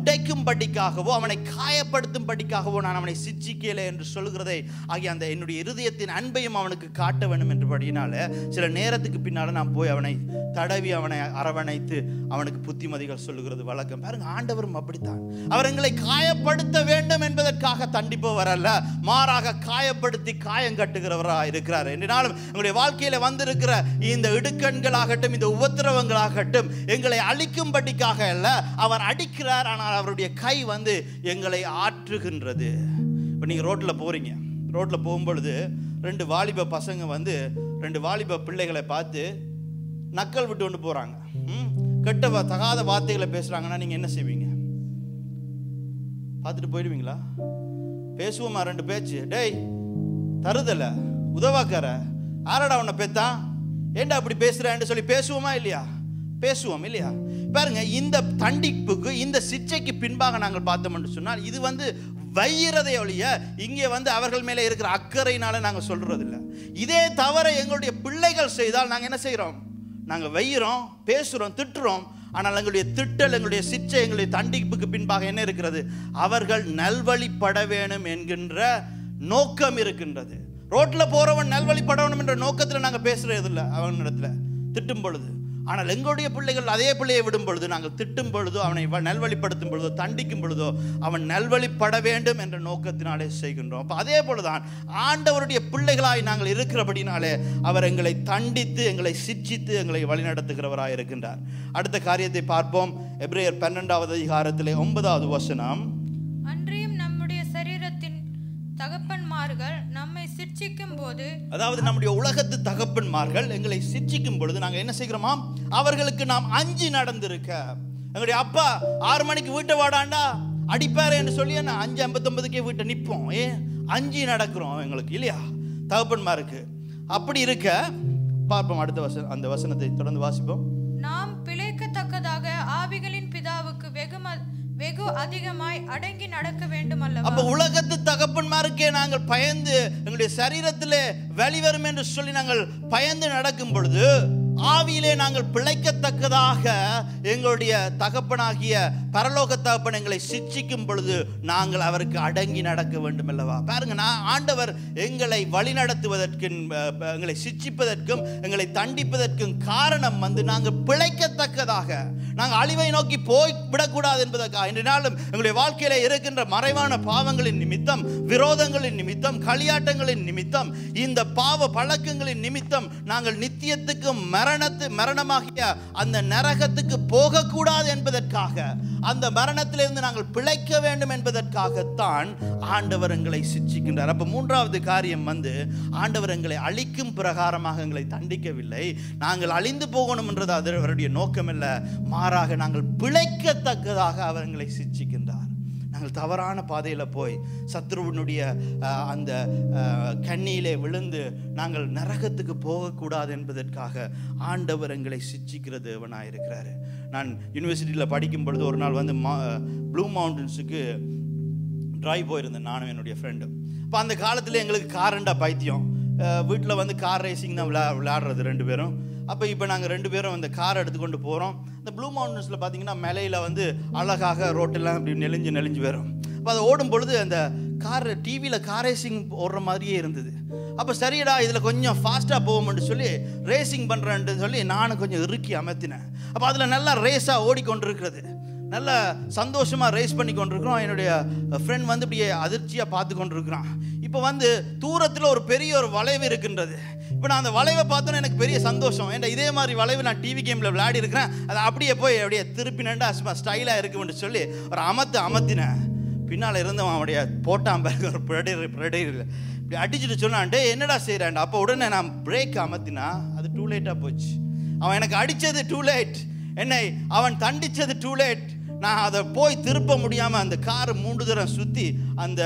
உடைக்கும்படிக்காகவோ அவனை காயப்படுத்தும்படிக்காகவோ நான் அவனை சிச்சிக்கலை என்று சொல்கிறதை ஆகிய அந்த என்னுடைய இருதயத்தின் அன்பையும் அவனுக்கு காட்ட வேண்டும் என்றபடினால சில நேரத்துக்கு பின்னால் நான் போய் அவனை தடவி அவனை அரவணைத்து அவனுக்கு புத்திமதிகள் சொல்லுகிறது வழக்கம். பாருங்க, ஆண்டவரும் அப்படித்தான். அவர் எங்களை காயப்படுத்த வேண்டும் என்பதற்காக தண்டிப்பவர் அல்ல, மாறாக காயப்படுத்தி காயம் கட்டுகிறவராக இருக்கிறார். என்றாலும் எங்களுடைய வாழ்க்கையில வந்திருக்கிற இந்த இடுக்கண்களாகட்டும், இந்த உபத்திரவங்களாகட்டும் எங்களை அழிக்கும்படிக்காக அல்ல, அவர் அடிக்கிறார், ஆனால் அவருடைய கை வந்து எங்களை ஆற்றுகின்றது. இப்போ நீங்கள் ரோட்டில் போகிறீங்க, ரோட்டில் போகும்பொழுது ரெண்டு வாலிப பசங்க வந்து ரெண்டு வாலிப பிள்ளைகளை பார்த்து நக்கல் விட்டு கொண்டு போகிறாங்க, கெட்ட தகாத வார்த்தைகளை பேசுகிறாங்கன்னா நீங்கள் என்ன செய்வீங்க? பார்த்துட்டு போயிடுவீங்களா? பேசுவோமா ரெண்டு பேச்சு? டேய் தருதலை, உதவாக்கார, ஆரடா உன்னை பேத்தான், ஏண்டா அப்படி பேசுகிறேன்னு சொல்லி பேசுவோமா இல்லையா? பேசுவோம் இல்லையா? பாருங்க, இந்த தண்டிப்புக்கு, இந்த சிச்சைக்கு பின்பாக நாங்கள் பார்த்தோம்னு சொன்னால் இது வந்து வையிறதை ஒழிய இங்கே வந்து அவர்கள் மேலே இருக்கிற அக்கறையினால நாங்கள் சொல்றதில்லை. இதே தவிர எங்களுடைய பிள்ளைகள் செய்தால் நாங்கள் என்ன செய்கிறோம்? நாங்கள் வையிறோம், பேசுகிறோம், திட்டுறோம். ஆனால் எங்களுடைய திட்டல், எங்களுடைய சிச்சை, எங்களுடைய தண்டிப்புக்கு பின்பாக என்ன இருக்கிறது? அவர்கள் நல்வழிப்பட வேணும் என்கின்ற நோக்கம் இருக்கின்றது. ரோட்டில் போகிறவன் நல்வழிப்படணும் என்ற நோக்கத்தில் நாங்கள் பேசுறது இல்லை அவனிடத்துல திட்டும் பொழுது. ஆனால் எங்களுடைய பிள்ளைகள் அதே பிள்ளையை விடும் பொழுது, நாங்கள் திட்டும் பொழுதோ, அவனை நல்வழிப்படுத்தும் பொழுதோ, தண்டிக்கும் பொழுதோ, அவன் நல்வழிப்பட வேண்டும் என்ற நோக்கத்தினாலே செய்கின்றோம். அப்போ அதே போலதான் ஆண்டவருடைய பிள்ளைகளாய் நாங்கள் இருக்கிறபடினாலே அவர் எங்களை தண்டித்து, எங்களை சிட்சித்து, எங்களை வழிநடத்துகிறவராக இருக்கின்றார். அடுத்த காரியத்தை பார்ப்போம். எபிரேயர் பன்னெண்டாவது அதிகாரத்திலே ஒன்பதாவது வசனம். அன்றியும் நம்முடைய சரீரத்தின் தகப்பன்மார்கள் நம்மை சிட்சிக்கும் போது அதாவது நம்முடைய உலகத்து தகப்பன்மார்கள் எங்களை சிற்றிக்கும் பொழுது நாங்க என்ன செய்கிறோமா, அவர்களுக்கு நாம் அஞ்சி நடந்திருக்க. எங்களுடைய அப்பா ஆறு மணிக்கு வீட்டை வாடாண்டா அடிப்பாரு என்று சொல்லி நான் அஞ்சு ஐம்பத்தி ஒன்பதுக்கே வீட்டை நிற்போம். ஏ அஞ்சு நடக்கிறோம் எங்களுக்கு இல்லையா தகப்பன்மாருக்கு. அப்படி இருக்க பார்ப்போம் அடுத்த வசனம், அந்த வசனத்தை தொடர்ந்து வாசிப்போம். நாம் பிழைக்கத்தக்கதாக ஆவிகளின் பிதாவுக்கு வெகு வெகு அதிகமாய் அடங்கி நடக்க வேண்டும் அல்லவா? அப்ப உலகத்து தகப்பன்மாருக்கே நாங்கள் பயந்து எங்களுடைய சரீரத்திலே வெளிவரும் என்று சொல்லி நாங்கள் பயந்து நடக்கும் பொழுது ஆவியிலே நாங்கள் பிழைக்கத்தக்கதாக எங்களுடைய தகப்பனாகிய பரலோக தகப்பன் எங்களை சிட்சிக்கும் பொழுது நாங்கள் அவருக்கு அடங்கி நடக்க வேண்டும் அல்லவா? பாருங்க, நான் ஆண்டவர் எங்களை வழி நடத்துவதற்கும் எங்களை சிட்சிப்பதற்கும் எங்களை தண்டிப்பதற்கும் காரணம் வந்து நாங்கள் பிழைக்கத்தக்கதாக, நாங்கள் அழிவை நோக்கி போய்விடக்கூடாது என்பதற்காக. இன்று நாளும் எங்களுடைய வாழ்க்கையில இருக்கின்ற மறைவான பாவங்களின் நிமித்தம், விரோதங்களின் நிமித்தம், களியாட்டங்களின் நிமித்தம், இந்த பாவ பழக்கங்களின் நிமித்தம் நாங்கள் நித்தியத்துக்கும் மரணத்து மரணமாகிய அந்த நரகத்துக்கு போகக்கூடாது என்பதற்காக, அந்த மரணத்திலிருந்து நாங்கள் பிழைக்க வேண்டும் என்பதற்காகத்தான் ஆண்டவர் எங்களை சிட்சிக்கின்றார். அப்போ மூன்றாவது காரியம் வந்து ஆண்டவர் எங்களை அழிக்கும் பிரகாரமாக எங்களை தண்டிக்கவில்லை, நாங்கள் அழிந்து போகணும் என்றது அது அவருடைய நோக்கம் இல்லை. மாறாக நாங்கள் பிழைக்கத்தக்கதாக அவர் எங்களை சிட்சிக்கின்றார். நாங்கள் தவறான பாதையில் போய் சத்ருவனுடைய அந்த கண்ணியிலே விழுந்து நாங்கள் நரகத்துக்கு போகக்கூடாது என்பதற்காக ஆண்டவர் எங்களை சிட்சிக்கிற தேவனாயிருக்கிறாரு. நான் யூனிவர்சிட்டியில் படிக்கும் பொழுது ஒரு நாள் வந்து மா ப்ளூ மவுண்டன்ஸுக்கு ட்ரைவ் போயிருந்தேன் நானும் என்னுடைய ஃப்ரெண்டும். அப்போ அந்த காலத்தில் எங்களுக்கு காரண்டா பைத்தியம், வீட்டில் வந்து கார் ரேசிங் தான் விளா விளையாடுறது ரெண்டு பேரும். அப்போ இப்போ நாங்கள் ரெண்டு பேரும் அந்த காரை எடுத்துக்கொண்டு போகிறோம். இந்த ப்ளூ மவுண்டன்ஸில் பார்த்தீங்கன்னா மலையில் வந்து அழகாக ரோட்டெல்லாம் அப்படி நெளிஞ்சு நெளிஞ்சு வரும். அப்போ அதை ஓடும் பொழுது அந்த கார் டிவியில் கார் ரேசிங் ஓடுற மாதிரியே இருந்தது. அப்போ சரியடா இதில் கொஞ்சம் ஃபாஸ்ட்டாக போகும்னு சொல்லி ரேசிங் பண்ணுறேன்னு சொல்லி நானும் கொஞ்சம் இறுக்கி அமர்த்தினேன். அப்போ அதில் நல்லா ரேஸாக ஓடிக்கொண்டு இருக்கிறது, நல்லா சந்தோஷமாக ரேஸ் பண்ணி கொண்டிருக்கிறோம். என்னுடைய ஃப்ரெண்ட் வந்து இப்படியே அதிர்ச்சியாக பார்த்து கொண்டிருக்கிறான். இப்போ வந்து தூரத்தில் ஒரு பெரிய ஒரு வளைவு இருக்கின்றது. இப்போ நான் அந்த வளைவை பார்த்தோன்னே எனக்கு பெரிய சந்தோஷம். ஏன்னா இதே மாதிரி வளைவு நான் டிவி கேமில் விளையாடி இருக்கிறேன், அதை அப்படியே போய் அப்படியே திருப்பினண்டா ஸ்டைலாக இருக்கும்னு சொல்லி ஒரு அமத்து அமர்த்தினேன். பின்னால் இருந்தவன் அவனுடைய போட்டாம்பேருக்கு ஒரு பிரடேரி பிரடேரியில் இப்படி அடிச்சுட்டு சொன்னான்ட்டு என்னடா செய்கிறான்டா. அப்போ உடனே நான் பிரேக் அமர்த்தினா அது டூ லேட்டாக போச்சு. அவன் எனக்கு அடித்தது டூ லேட், என்னை அவன் தண்டித்தது டூ லேட். நான் அதை போய் திருப்ப முடியாமல் அந்த கார் மூன்று தரம் சுற்றி அந்த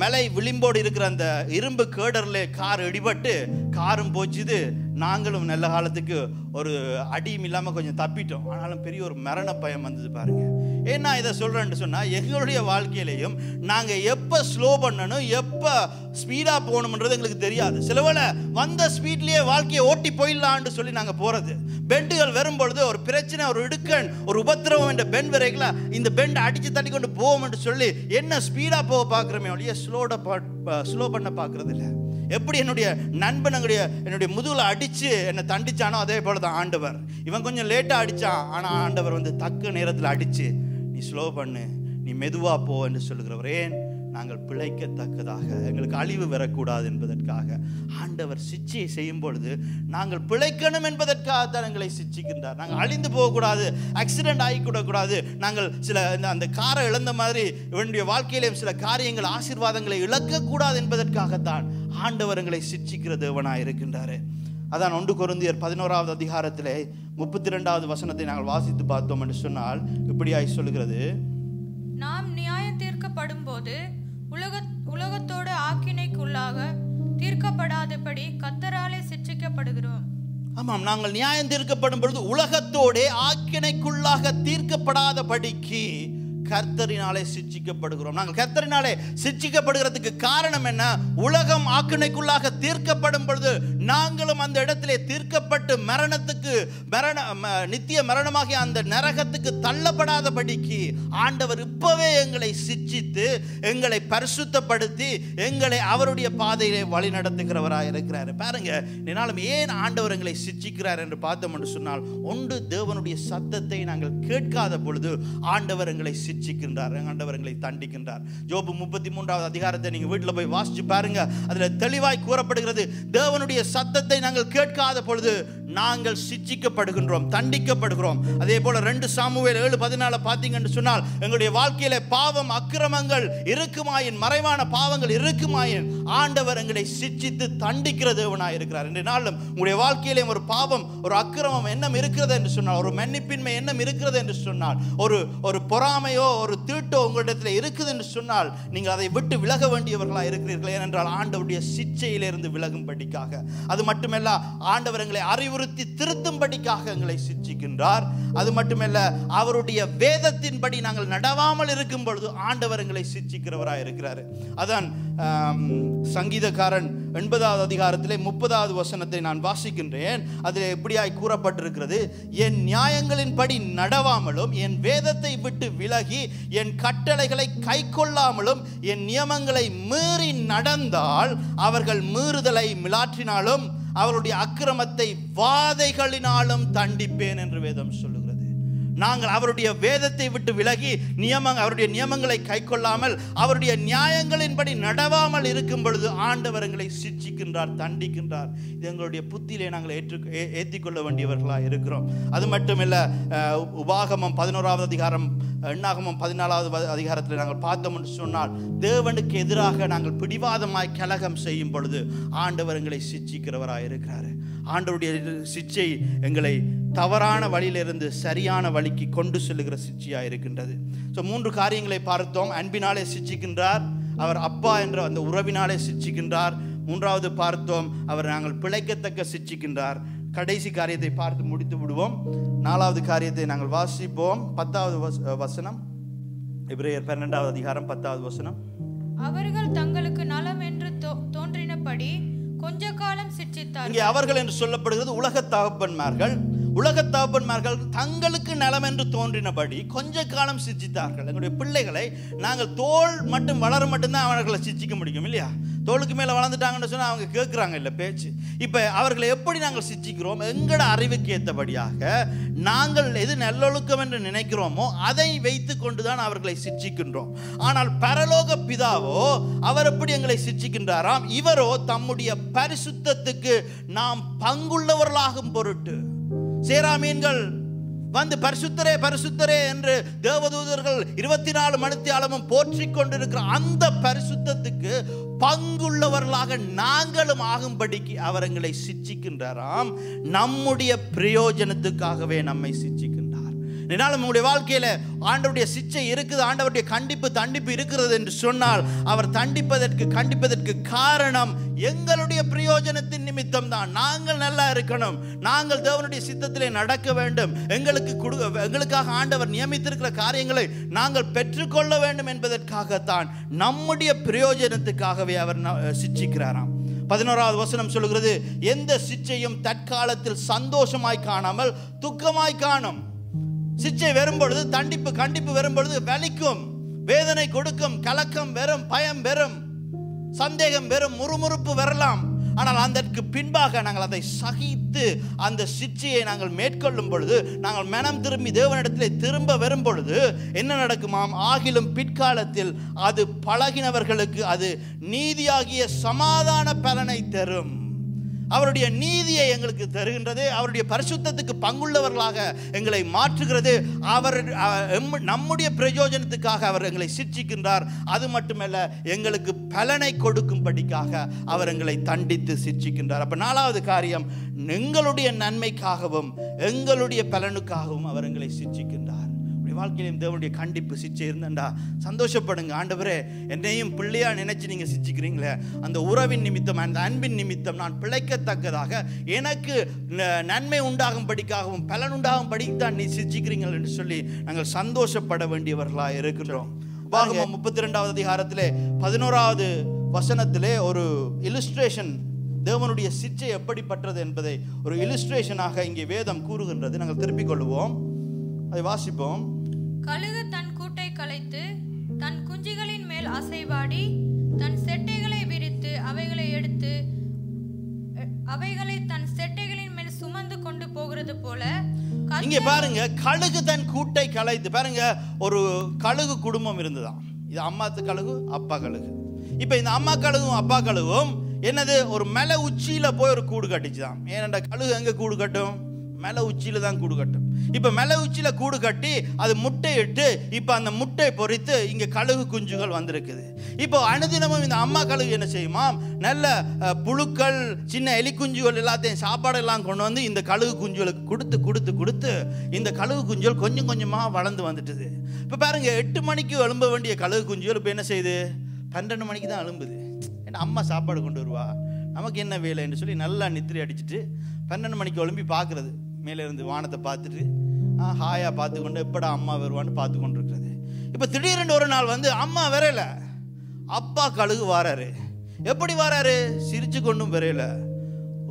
மலை விளிம்போடு இருக்கிற அந்த இரும்பு கேடரில் கார் இடிபட்டு காரும் போச்சுது. நாங்களும் நல்ல காலத்துக்கு ஒரு அடியும் இல்லாமல் கொஞ்சம் தப்பிட்டோம். ஆனாலும் பெரிய ஒரு மரண பயம் வந்தது பாருங்கள். ஏன்னா இதை சொல்கிறேன்னு சொன்னால் எங்களுடைய வாழ்க்கையிலையும் நாங்கள் எப்போ ஸ்லோ பண்ணணும், எப்போ ஸ்பீடாக போகணும்ன்றது எங்களுக்கு தெரியாது. சிலவேளை வந்த ஸ்பீட்லேயே வாழ்க்கையை ஓட்டி போயிடலான்னு சொல்லி நாங்கள் போகிறது. பெண்டுகள் வரும்பொழுது ஒரு பிரச்சனை, ஒரு இடுக்கன், ஒரு உபத்திரவம் என்ற பெண்ட் வரைக்கல, இந்த பெண்டை அடித்து தட்டி கொண்டு போவோம்னு சொல்லி என்ன ஸ்பீடாக போக பார்க்குறோமே ஒழிய ஸ்லோட பா ஸ்லோ பண்ண பார்க்குறது இல்லை. எப்படி என்னுடைய நண்பன் என்னுடைய என்னுடைய முதுகில் அடித்து என்னை தண்டிச்சானோ அதே போல் தான் ஆண்டவர். இவன் கொஞ்சம் லேட்டாக அடித்தான், ஆனால் ஆண்டவர் வந்து தக்க நேரத்தில் அடித்து நீ ஸ்லோ பண்ணு, நீ மெதுவாக போ என்று சொல்லுகிறவர். ஏன்? நாங்கள் பிழைக்கத்தக்கதாக, எங்களுக்கு அழிவு வரக்கூடாது என்பதற்காக ஆண்டவர் சிட்சியை செய்யும் பொழுது நாங்கள் பிழைக்கணும் என்பதற்காகத்தான் எங்களை சிட்சிக்கின்றார். நாங்கள் அழிந்து போகக்கூடாது, ஆக்சிடென்ட் ஆகிக்கூடக்கூடாது. நாங்கள் சில அந்த காரை இழந்த மாதிரி என்னுடைய வாழ்க்கையிலேயும் சில காரியங்கள் ஆசீர்வாதங்களை இழக்கக்கூடாது என்பதற்காகத்தான் ஆண்டவர் எங்களை சிட்சிக்கிற தேவனாக இருக்கின்றார். அதான் ஒன்று கொரிந்தியர் பதினோராவது அதிகாரத்திலே முப்பத்தி ரெண்டாவது வசனத்தை நாங்கள் வாசித்து பார்த்தோம் என்று சொன்னால் இப்படியாய் சொல்கிறது, நாம் நியாய தீர்க்கப்படும் போது உலக உலகத்தோட ஆக்கினைக்குள்ளாக தீர்க்கப்படாதபடி கர்த்தராலே சிட்சிக்கப்படுகிறோம். ஆமாம், நாங்கள் நியாயம் தீர்க்கப்படும் பொழுது உலகத்தோட ஆக்கினைக்குள்ளாக தீர்க்கப்படாதபடிக்கு கர்த்தரினாலே சிட்சிக்கப்படுகிறோம். நாங்கள் கர்த்தரினாலே சிட்சிக்கப்படுகிறதுக்கு காரணம் என்ன? உலகம் ஆக்கினைக்குள்ளாக தீர்க்கப்படும் பொழுது நாங்களும் அந்த இடத்திலே தீர்க்கப்பட்டு மரணத்துக்கு மரண நித்திய மரணமாகிய அந்த நரகத்துக்கு தள்ளப்படாதபடிக்கு ஆண்டவர் இப்பவே எங்களை சிட்சித்து எங்களை பரிசுத்தப்படுத்தி எங்களை அவருடைய பாதையிலே வழி நடத்துகிறவராக இருக்கிறார். பாருங்க, என்னாலும் ஏன் ஆண்டவர் எங்களை சிட்சிக்கிறார் என்று பார்த்தோம் என்று சொன்னால், ஒன்று தேவனுடைய சத்தத்தை நாங்கள் கேட்காத பொழுது ஆண்டவர் எங்களை சிட்சிக்கின்றார், ஆண்டவர் எங்களை தண்டிக்கின்றார். ஜோபு முப்பத்தி மூன்றாவது அதிகாரத்தை நீங்க வீட்டில் போய் வாசிச்சு பாருங்க. அதுல தெளிவாய் கூறப்படுகிறது, தேவனுடைய சத்தத்தை நாங்கள் கேட்காத பொழுது நாங்கள் சிட்சிக்கப்படுகின்றோம், தண்டிக்கப்படுகிறோம். அதே போல ரெண்டு சாமுவேல் ஏழு பதினால பார்த்தீங்கன்னு சொன்னால், எங்களுடைய வாழ்க்கையில பாவம் அக்கிரமங்கள் இருக்குமாயின், மறைவான பாவங்கள் இருக்குமாயின், ஆண்டவர் எங்களை சிட்சித்து தண்டிக்கிற தேவனாய் இருக்கிறார். இன்றைய நாளும் உங்களுடைய வாழ்க்கையிலே ஒரு பாவம், ஒரு அக்கிரமம் எண்ணம் இருக்கிறது என்று சொன்னால், ஒரு மன்னிப்பின்மை எண்ணம் இருக்கிறது என்று சொன்னால், ஒரு ஒரு பொறாமையோ ஒரு தீட்டோ உங்களிடத்தில் இருக்குது என்று சொன்னால், நீங்கள் அதை விட்டு விலக வேண்டியவர்களாக இருக்கிறீர்கள். ஏனென்றால் ஆண்டவருடைய சிச்சையிலிருந்து விலகும்படிக்காக, அது மட்டுமல்ல ஆண்டவர் எங்களை அறிவுறுத்தி திருத்தும்படிக்காக எங்களை சிச்சிக்கின்றார். அது மட்டுமல்ல அவருடைய வேதத்தின்படி நாங்கள் நடவாமல் இருக்கும் பொழுது ஆண்டவர் எங்களை சிச்சிக்கிறவராக இருக்கிறார். அதான் சங்கீதக்காரன் எண்பதாவது அதிகாரத்திலே முப்பதாவது வசனத்தை நான் வாசிக்கின்றேன். அதில் எப்படியாய் கூறப்பட்டிருக்கிறது, என் நியாயங்களின் படி நடவாமலும், என் வேதத்தை விட்டு விலகி என் கட்டளைகளை கை கொள்ளாமலும், என் நியமங்களை மீறி நடந்தால் அவர்கள் மீறுதலை மிலாற்றினாலும் அவருடைய அக்கிரமத்தை வாதைகளினாலும் தண்டிப்பேன் என்று வேதம் சொல்லுகிறது. நாங்கள் அவருடைய வேதத்தை விட்டு விலகி நியம அவருடைய நியமங்களை கை கொள்ளாமல் அவருடைய நியாயங்களின்படி நடவாமல் இருக்கும் பொழுது ஆண்டவர் எங்களை சிட்சிக்கின்றார், தண்டிக்கின்றார். இது எங்களுடைய புத்தியிலே நாங்கள் ஏற்று ஏற்றிக்கொள்ள வேண்டியவர்களாக இருக்கிறோம். அது மட்டுமில்ல, உபாகமம் பதினோராவது அதிகாரம் எண்ணாகமம் பதினாலாவது அதிகாரத்தில் நாங்கள் பார்த்தோம்னு சொன்னால், தேவனுக்கு எதிராக நாங்கள் பிடிவாதமாய் கலகம் செய்யும் பொழுது ஆண்டவர் எங்களை சிட்சிக்கிறவராக இருக்கிறார். ஆண்டவருடைய சிட்சை எங்களை தவறான வழியிலிருந்து சரியான வழிக்கு கொண்டு செல்லுகிற சிட்சியாக இருக்கின்றது. ஸோ மூன்று காரியங்களை பார்த்தோம். அன்பினாலே சிட்சிக்கின்றார், அவர் அப்பா என்ற அந்த உறவினாலே சிட்சிக்கின்றார். மூன்றாவது பார்த்தோம், அவர் நாங்கள் பிழைக்கத்தக்க சிட்சிக்கின்றார். கடைசி காரியத்தை பார்த்து முடித்து விடுவோம். நாலாவது காரியத்தை நாங்கள் வாசிப்போம். பத்தாவது வசனம், எபிரேயர் பன்னிரண்டாவது அதிகாரம் பத்தாவது வசனம். அவர்கள் தங்களுக்கு நலம் என்று தோன்றினபடி கொஞ்ச காலம் சிட்சித்தார். இங்கே அவர்கள் என்று சொல்லப்படுகிறது உலகத் தகப்பன்மார்கள். உலகத் தகப்பன்மார்கள் தங்களுக்கு நலம் என்று தோன்றினபடி கொஞ்ச காலம் சிட்சித்தார்கள். எங்களுடைய பிள்ளைகளை நாங்கள் தோல் மட்டும் வளர மட்டும்தான் அவர்களை சிட்சிக்க முடியும் இல்லையா? தோளுக்கு மேலே வளர்ந்துட்டாங்கன்னு சொன்னால் அவங்க கேட்குறாங்க இல்லை பேச்சு. இப்போ அவர்களை எப்படி நாங்கள் சிட்சிக்கிறோம்? எங்களோட அறிவுக்கு ஏற்றபடியாக நாங்கள் எது நல்லொழுக்கம் என்று நினைக்கிறோமோ அதை வைத்து கொண்டு தான் அவர்களை சிட்சிக்கின்றோம். ஆனால் பரலோக பிதாவோ அவர் எப்படி எங்களை சிட்சிக்கின்றாராம், இவரோ தம்முடைய பரிசுத்தத்துக்கு நாம் பங்குள்ளவர்களாகும் பொருட்டு சேராமீன்கள் வந்து பரிசுத்தரே பரிசுத்தரே என்று தேவதூதர்கள் இருபத்தி நாலு மணித்தியாலமும் போற்றி கொண்டிருக்கிற அந்த பரிசுத்தத்துக்கு பங்குள்ளவர்களாக நாங்களும் ஆகும்படிக்கு அவர் எங்களை சிட்சிக்கின்றாராம். நம்முடைய பிரயோஜனத்துக்காகவே நம்மை சிட்சிக்கின்றார். என்னால் நம்முடைய வாழ்க்கையில் ஆண்டவருடைய சிட்சை இருக்குது, ஆண்டவருடைய கண்டிப்பு தண்டிப்பு இருக்கிறது என்று சொன்னால், அவர் தண்டிப்பதற்கு கண்டிப்பதற்கு காரணம் எங்களுடைய பிரயோஜனத்தின் நிமித்தம் தான். நாங்கள் நல்லா இருக்கணும், நாங்கள் தேவனுடைய சித்தத்திலே நடக்க வேண்டும், எங்களுக்கு கொடு எங்களுக்காக ஆண்டவர் நியமித்திருக்கிற காரியங்களை நாங்கள் பெற்றுக்கொள்ள வேண்டும் என்பதற்காகத்தான், நம்முடைய பிரயோஜனத்துக்காகவே அவர் சிட்சிக்கிறாராம். பதினோராவது வசனம் சொல்கிறது, எந்த சிட்சையும் தற்காலத்தில் சந்தோஷமாய் காணாமல் துக்கமாய் காணும். சிச்சை வரும்பொழுது, தண்டிப்பு கண்டிப்பு வரும்பொழுது வலிக்கும், வேதனை கொடுக்கும், கலக்கம் வெறும், பயம் வெறும், சந்தேகம் வெறும், முறுமுறுப்பு வரலாம். ஆனால் அதற்கு பின்பாக நாங்கள் அதை சகித்து அந்த சிட்சையை நாங்கள் மேற்கொள்ளும் பொழுது, நாங்கள் மனம் திரும்பி தேவனிடத்திலே திரும்ப வரும் பொழுது என்ன நடக்குமாம்? ஆகிலும் பிற்காலத்தில் அது பழகினவர்களுக்கு அது நீதியாகிய சமாதான பலனை தரும். அவருடைய நீதியை எங்களுக்கு தருகின்றது, அவருடைய பரிசுத்தத்துக்கு பங்குள்ளவர்களாக எங்களை மாற்றுகிறது. அவர் நம்முடைய பிரயோஜனத்துக்காக அவர் எங்களை சிட்சிக்கின்றார். அது மட்டுமல்ல, எங்களுக்கு பலனை கொடுக்கும்படிக்காக அவர் எங்களை தண்டித்து சிட்சிக்கின்றார். அப்போ நாலாவது காரியம், எங்களுடைய நன்மைக்காகவும் எங்களுடைய பலனுக்காகவும் அவர் எங்களை சிட்சிக்கின்றார். வாழ்க்கையிலும் தேவனுடைய கண்டிப்பு சிச்சை இருந்தா சந்தோஷப்படுங்க. ஆண்டவரே, என்னையும் பிள்ளையா நினைச்சு நீங்க சிச்சிக்கிறீங்களே, அந்த உறவின் நிமித்தம் அந்த அன்பின் நிமித்தம் நான் பிழைக்கத்தக்கதாக எனக்கு நன்மை உண்டாகும்படிக்காகவும் பலன் உண்டாகும்படித்தான் நீ சிச்சிக்கிறீங்கள் என்று சொல்லி நாங்கள் சந்தோஷப்பட வேண்டியவர்களாக இருக்கிறோம். உபாகமம் முப்பத்தி ரெண்டாவது அதிகாரத்திலே பதினோராவது வசனத்திலே ஒரு இலிஸ்ட்ரேஷன், தேவனுடைய சிச்சை எப்படிப்பட்டது என்பதை ஒரு இலிஸ்ட்ரேஷனாக இங்கே வேதம் கூறுகின்றது. நாங்கள் திருப்பிக் கொள்வோம், அதை வாசிப்போம். கழுகு தன் கூட்டை கலைத்து தன் குஞ்சுகளின் மேல் அசைவாடி தன் செட்டைகளை விரித்து அவைகளை எடுத்து அவைகளை தன் செட்டைகளின் மேல் சுமந்து கொண்டு போகிறது போல. இங்க பாருங்க, கழுகு தன் கூட்டை கலைத்து. பாருங்க, ஒரு கழுகு குடும்பம் இருந்ததாம். இது அம்மா கழுகு, அப்பா கழுகு. இப்ப இந்த அம்மா கழுகும் அப்பா கழுகும் என்னது ஒரு மலை உச்சியில போய் ஒரு கூடு கட்டிச்சுதான். ஏனண்டா கழுகு எங்க கூடு கட்டும்? மலை உச்சியில தான் கூடு கட்டும். இப்ப மலை உச்சியில கூடு கட்டி அது முட்டை இட்டு இப்ப அந்த முட்டை பொறித்து இங்க கழுகு குஞ்சுகள் வந்திருக்குது. இப்போ அனுதினமும் இந்த அம்மா கழுகு என்ன செய்யுமா, நல்ல புழுக்கள் சின்ன எலி குஞ்சுகள் எல்லாத்தையும் சாப்பாடெல்லாம் கொண்டு வந்து இந்த கழுகு குஞ்சுகளுக்கு கொடுத்து கொடுத்து கொடுத்து இந்த கழுகு குஞ்சுகள் கொஞ்சம் கொஞ்சமா வளர்ந்து வந்துட்டுது. இப்ப பாருங்க, எட்டு மணிக்கு எழும்ப வேண்டிய கழுகு குஞ்சுகள் இப்ப என்ன செய்யுது, பன்னெண்டு மணிக்கு தான் எழும்புது. ஏன்னா அம்மா சாப்பாடு கொண்டு வருவா, நமக்கு என்ன வேலைன்னு சொல்லி நல்லா நித்திரை அடிச்சுட்டு பன்னெண்டு மணிக்கு எழும்பி பார்க்குறது, மேலே இருந்து வானத்தை பார்த்துட்டு ஹாயாக பார்த்து கொண்டு எப்படா அம்மா வருவான்னு பார்த்து கொண்டு இருக்கிறது. இப்போ திடீரென்று ஒரு நாள் வந்து அம்மா வரலை, அப்பா கழுகு வாராரு. எப்படி வாராரு? சிரிச்சு கொண்டும் வரையலை,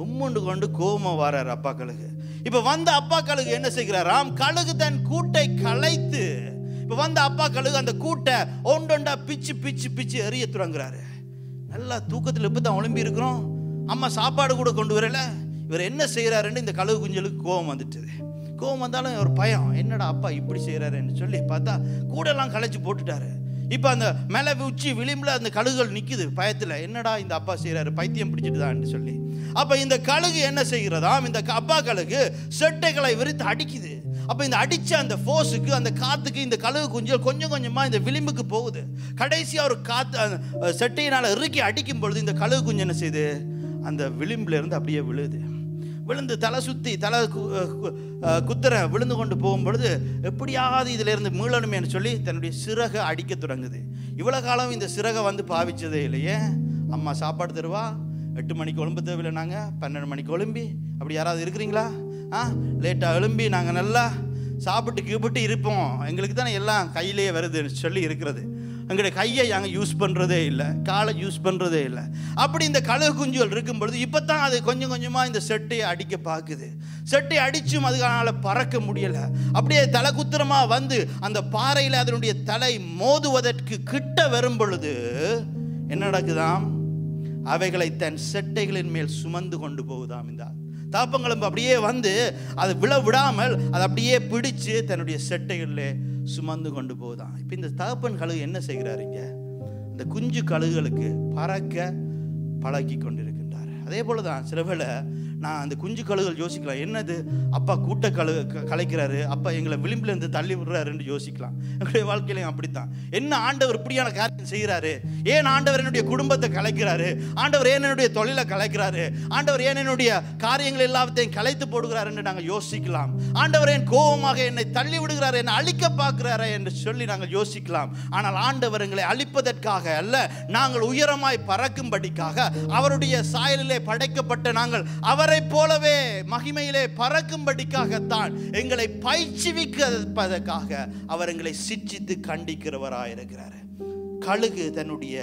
உம்முண்டு கொண்டு கோபமாக வாராரு அப்பா கழுகு. இப்போ வந்த அப்பா கழுகு என்ன செய்கிறாராம், கழுகு தன் கூட்டை கலைத்து இப்போ வந்த அப்பா கழுகு அந்த கூட்டை ஒண்டொண்டா பிச்சு பிச்சு பிச்சு எறிய தொடங்குறாரு. நல்லா தூக்கத்தில் இப்போ தான் ஒளிம்பி இருக்கிறோம், அம்மா சாப்பாடு கூட கொண்டு வரலை, இவர் என்ன செய்கிறாருன்னு இந்த கழுகு குஞ்சலுக்கு கோபம் வந்துட்டுது. கோபம் வந்தாலும் ஒரு பயம், என்னடா அப்பா இப்படி செய்கிறாருன்னு சொல்லி பார்த்தா கூடெல்லாம் களைச்சி போட்டுட்டாரு. இப்போ அந்த மேலே உச்சி விளிம்பில் அந்த கழுகுகள் நிற்குது பயத்தில், என்னடா இந்த அப்பா செய்கிறாரு, பைத்தியம் பிடிச்சிட்டுதான்னு சொல்லி. அப்போ இந்த கழுகு என்ன செய்கிறதாம், இந்த அப்பா கழுகு செட்டைகளை விரித்து அடிக்குது. அப்போ இந்த அடித்த அந்த ஃபோர்ஸுக்கு அந்த காற்றுக்கு இந்த கழுகு குஞ்சல் கொஞ்சம் கொஞ்சமாக இந்த விளிம்புக்கு போகுது. கடைசியாக ஒரு காற்று செட்டையினால் இறுக்கி அடிக்கும் பொழுது இந்த கழுகு குஞ்சு என்ன செய்யுது, அந்த விளிம்புலேருந்து அப்படியே விழுது. விழுந்து தலை சுற்றி தலை குத்துற விழுந்து கொண்டு போகும்பொழுது எப்படியாவது இதிலிருந்து மீளணுமேன்னு சொல்லி தன்னுடைய சிறகை அடிக்க தொடங்குது. இவ்வளோ காலம் இந்த சிறகை வந்து பாவிச்சதே இல்லையே, அம்மா சாப்பாடு தருவா, எட்டு மணிக்கு ஒழும்பு தேவையில்லை, நாங்கள் பன்னெண்டு மணிக்கு ஒழும்பி, அப்படி யாராவது இருக்கிறீங்களா, ஆ லேட்டாக எழும்பி நாங்கள் நல்லா சாப்பிட்டு கீப்பிட்டு இருப்போம், எங்களுக்கு தானே எல்லாம் கையிலேயே வருதுன்னு சொல்லி இருக்கிறது. எங்களுடைய கையை நாங்கள் யூஸ் பண்ணுறதே இல்லை, காலை யூஸ் பண்ணுறதே இல்லை. அப்படி இந்த கழுகு குஞ்சுகள் இருக்கும் பொழுது இப்போ தான் அது கொஞ்சம் கொஞ்சமாக இந்த செட்டையை அடிக்க பார்க்குது. செட்டை அடித்தும் அதுக்கானால் பறக்க முடியலை, அப்படியே தலை குத்திரமாக வந்து அந்த பாறையில் அதனுடைய தலை மோதுவதற்கு கிட்ட வரும் பொழுது என்ன நடக்குதாம், அவைகளை தன் செட்டைகளின் மேல் சுமந்து கொண்டு போகுதாம். இந்த தாப்பங்களும் அப்படியே வந்து அது விழ விடாமல் அதை அப்படியே பிடிச்சு தன்னுடைய செட்டைகளில் சுமந்து கொண்டு போகுதான். இப்போ இந்த தாப்பன் கழுகு என்ன செய்கிறாருங்க, இந்த குஞ்சு கழுகுகளுக்கு பறக்க பழக்கி கொண்டிருக்கின்றார். அதே போல தான் சில வேளை நான் அந்த குஞ்சு கழுகுகள் யோசிக்கலாம், என்னது அப்பா கூட்ட கழு கலைக்கிறாரு, அப்பா எங்களை விளிம்புலேருந்து தள்ளி விடுறாருன்னு யோசிக்கலாம். எங்களுடைய வாழ்க்கையிலையும் அப்படித்தான், என்ன ஆண்டவர் இப்படியான காரியம் செய்கிறாரு, ஏன் ஆண்டவர் என்னுடைய குடும்பத்தை கலைக்கிறாரு, ஆண்டவர் ஏன் என்னுடைய தொழிலை கலைக்கிறாரு, ஆண்டவர் ஏன் என்னுடைய காரியங்கள் எல்லாத்தையும் கலைத்து போடுகிறாருன்னு நாங்கள் யோசிக்கலாம். ஆண்டவர் ஏன் கோபமாக என்னை தள்ளி விடுகிறாரு, என்னை அழிக்க பார்க்கிறாரு என்று சொல்லி நாங்கள் யோசிக்கலாம். ஆனால் ஆண்டவர் எங்களை அழிப்பதற்காக அல்ல, நாங்கள் உயரமாய் பறக்கும்படிக்காக, அவருடைய சாயலிலே படைக்கப்பட்ட நாங்கள் அவர் போலவே மகிமையிலே பறக்கும்படிக்காகத்தான் எங்களை பயிற்சிவிப்பதற்காக அவர் எங்களை சிற்றித்து கண்டிக்கிறவராயிருக்கிறார். கழுகு தன்னுடைய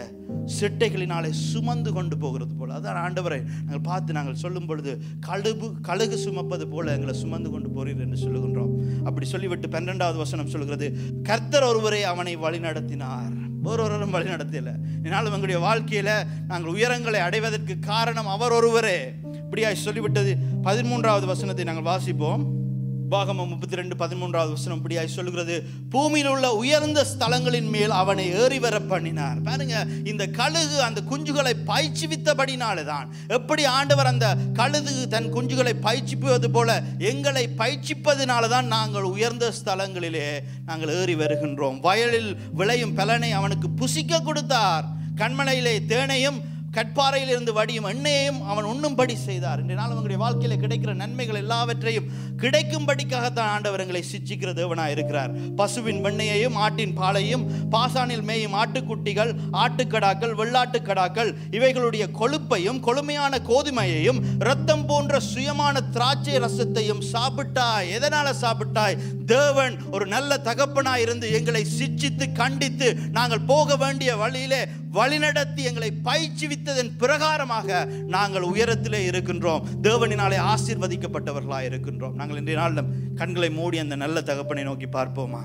சிட்டைகளினாலே சுமந்து கொண்டு போகிறது போல, அதான் ஆண்டவரை நாங்கள் பார்த்து நாங்கள் சொல்லும் பொழுது கழுகு கழுகு சுமப்பது போல எங்களை சுமந்து கொண்டு போறீர் என்று சொல்லுகின்றோம். அப்படி சொல்லிவிட்டு பன்னிரெண்டாவது வசனம் சொல்கிறது, கர்த்தர் ஒருவரே அவனை வழி நடத்தினார், ஒருவரும் வழி நடத்தல. இதனாலும் எங்களுடைய வாழ்க்கையில நாங்கள் உயரங்களை அடைவதற்கு காரணம் அவர் ஒருவரே. இப்படியாய் சொல்லிவிட்டது. பதிமூன்றாவது வசனத்தை நாங்கள் வாசிப்போம். பாகமம் முப்பத்தி ரெண்டு பதிமூன்றாவது வசனம் இப்படியாய் சொல்லுகிறது, பூமியில் உள்ள உயர்ந்த ஸ்தலங்களின் மேல் அவனை ஏறி வர பண்ணினார். பாருங்க, இந்த கழுகு அந்த குஞ்சுகளை பயிற்சிவித்தபடினாலே தான், எப்படி ஆண்டவர் அந்த கழுகு தன் குஞ்சுகளை பயிற்சிப்பது போல எங்களை பயிற்சிப்பதினால தான் நாங்கள் உயர்ந்த ஸ்தலங்களிலே நாங்கள் ஏறி வருகின்றோம். வயலில் விளையும் பலனை அவனுக்கு புசிக்க கொடுத்தார், கண்மலையிலே தேனையும் கட்பாறையில் இருந்து வடியும் எண்ணெயையும் அவன் உண்ணும்படி செய்தார். இன்றைய நாள் அவங்களுடைய வாழ்க்கையில் கிடைக்கிற நன்மைகள் எல்லாவற்றையும் கிடைக்கும்படிக்காகத்தான் ஆண்டவர் எங்களை சிச்சிக்கிற தேவனாக இருக்கிறார். பசுவின் வெண்ணையையும் ஆட்டின் பாலையும் பாசானில் மேயும் ஆட்டுக்குட்டிகள் ஆட்டுக்கடாக்கள் வெள்ளாட்டுக்கடாக்கள் இவைகளுடைய கொழுப்பையும் கொழுமையான கோதுமையையும் இரத்தம் போன்ற சுயமான திராட்சை ரசத்தையும் சாப்பிட்டாய். எதனால் சாப்பிட்டாய்? தேவன் ஒரு நல்ல தகப்பனாக இருந்து எங்களை சிச்சித்து கண்டித்து நாங்கள் போக வேண்டிய வழியிலே வழிநடத்தி எங்களை பயிற்சிவித்ததன் பிரகாரமாக நாங்கள் உயரத்திலே இருக்கின்றோம், தேவனினாலே ஆசீர்வதிக்கப்பட்டவர்களாக இருக்கின்றோம். நாங்கள் இன்றைய நாள் கண்களை மூடி அந்த நல்ல தகப்பனை நோக்கி பார்ப்போமா?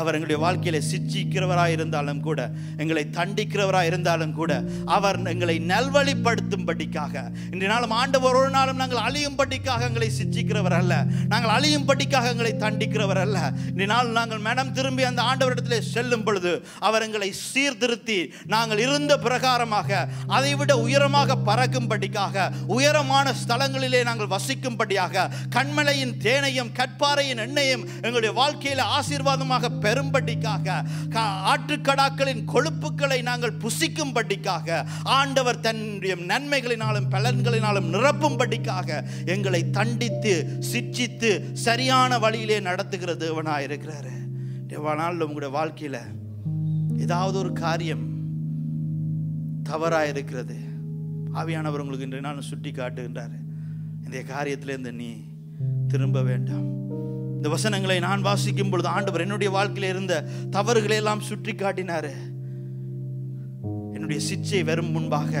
அவர் எங்களுடைய வாழ்க்கையில சிச்சிக்கிறவராக இருந்தாலும் கூட, எங்களை தண்டிக்கிறவராக இருந்தாலும் கூட, அவர் எங்களை நல்வழிப்படுத்தும்படிக்காக இன்றைய நாளும் ஆண்டவர் ஒரு நாளும் நாங்கள் அழியும்படிக்காக எங்களை சிச்சிக்கிறவர் அல்ல, நாங்கள் அழியும்படிக்காக எங்களை தண்டிக்கிறவர் அல்ல. இன்றைய நாள் நாங்கள் மனம் திரும்பி அந்த ஆண்டவரிடத்திலே செல்லும் பொழுது அவர் எங்களை சீர்திருத்தி நாங்கள் இரு இருந்த பிரகாரமாக அதைவிட உயரமாக பறக்கும்படிக்காக உயரமான ஸ்தலங்களிலே நாங்கள் வசிக்கும்படியாக கண்மலையின் தேனையும் கற்பாறையின் எண்ணெயும் எங்களுடைய வாழ்க்கையில ஆசீர்வாதமாக பெறும்படிக்காக ஆற்றுக்கடாக்களின் கொழுப்புக்களை நாங்கள் புசிக்கும்படிக்காக ஆண்டவர் தன்னுடைய நன்மைகளினாலும் பலன்களினாலும் நிரப்பும்படிக்காக எங்களை தண்டித்து சிட்சித்து சரியான வழியிலே நடத்துகிற தேவனாய் இருக்கிறார். தேவனால் உங்களுடைய வாழ்க்கையில ஏதாவது ஒரு காரியம் தவறாக இருக்கிறது, ஆவியானவர் உங்களுக்கு இன்று நான் சுட்டி காட்டுகின்றார். இந்த காரியத்திலேருந்து நீ திரும்ப வேண்டாம். இந்த வசனங்களை நான் வாசிக்கும் பொழுது ஆண்டவர் என்னுடைய வாழ்க்கையில் இருந்த தவறுகளை எல்லாம் சுட்டி காட்டினார். என்னுடைய சிச்சை வரும் முன்பாக,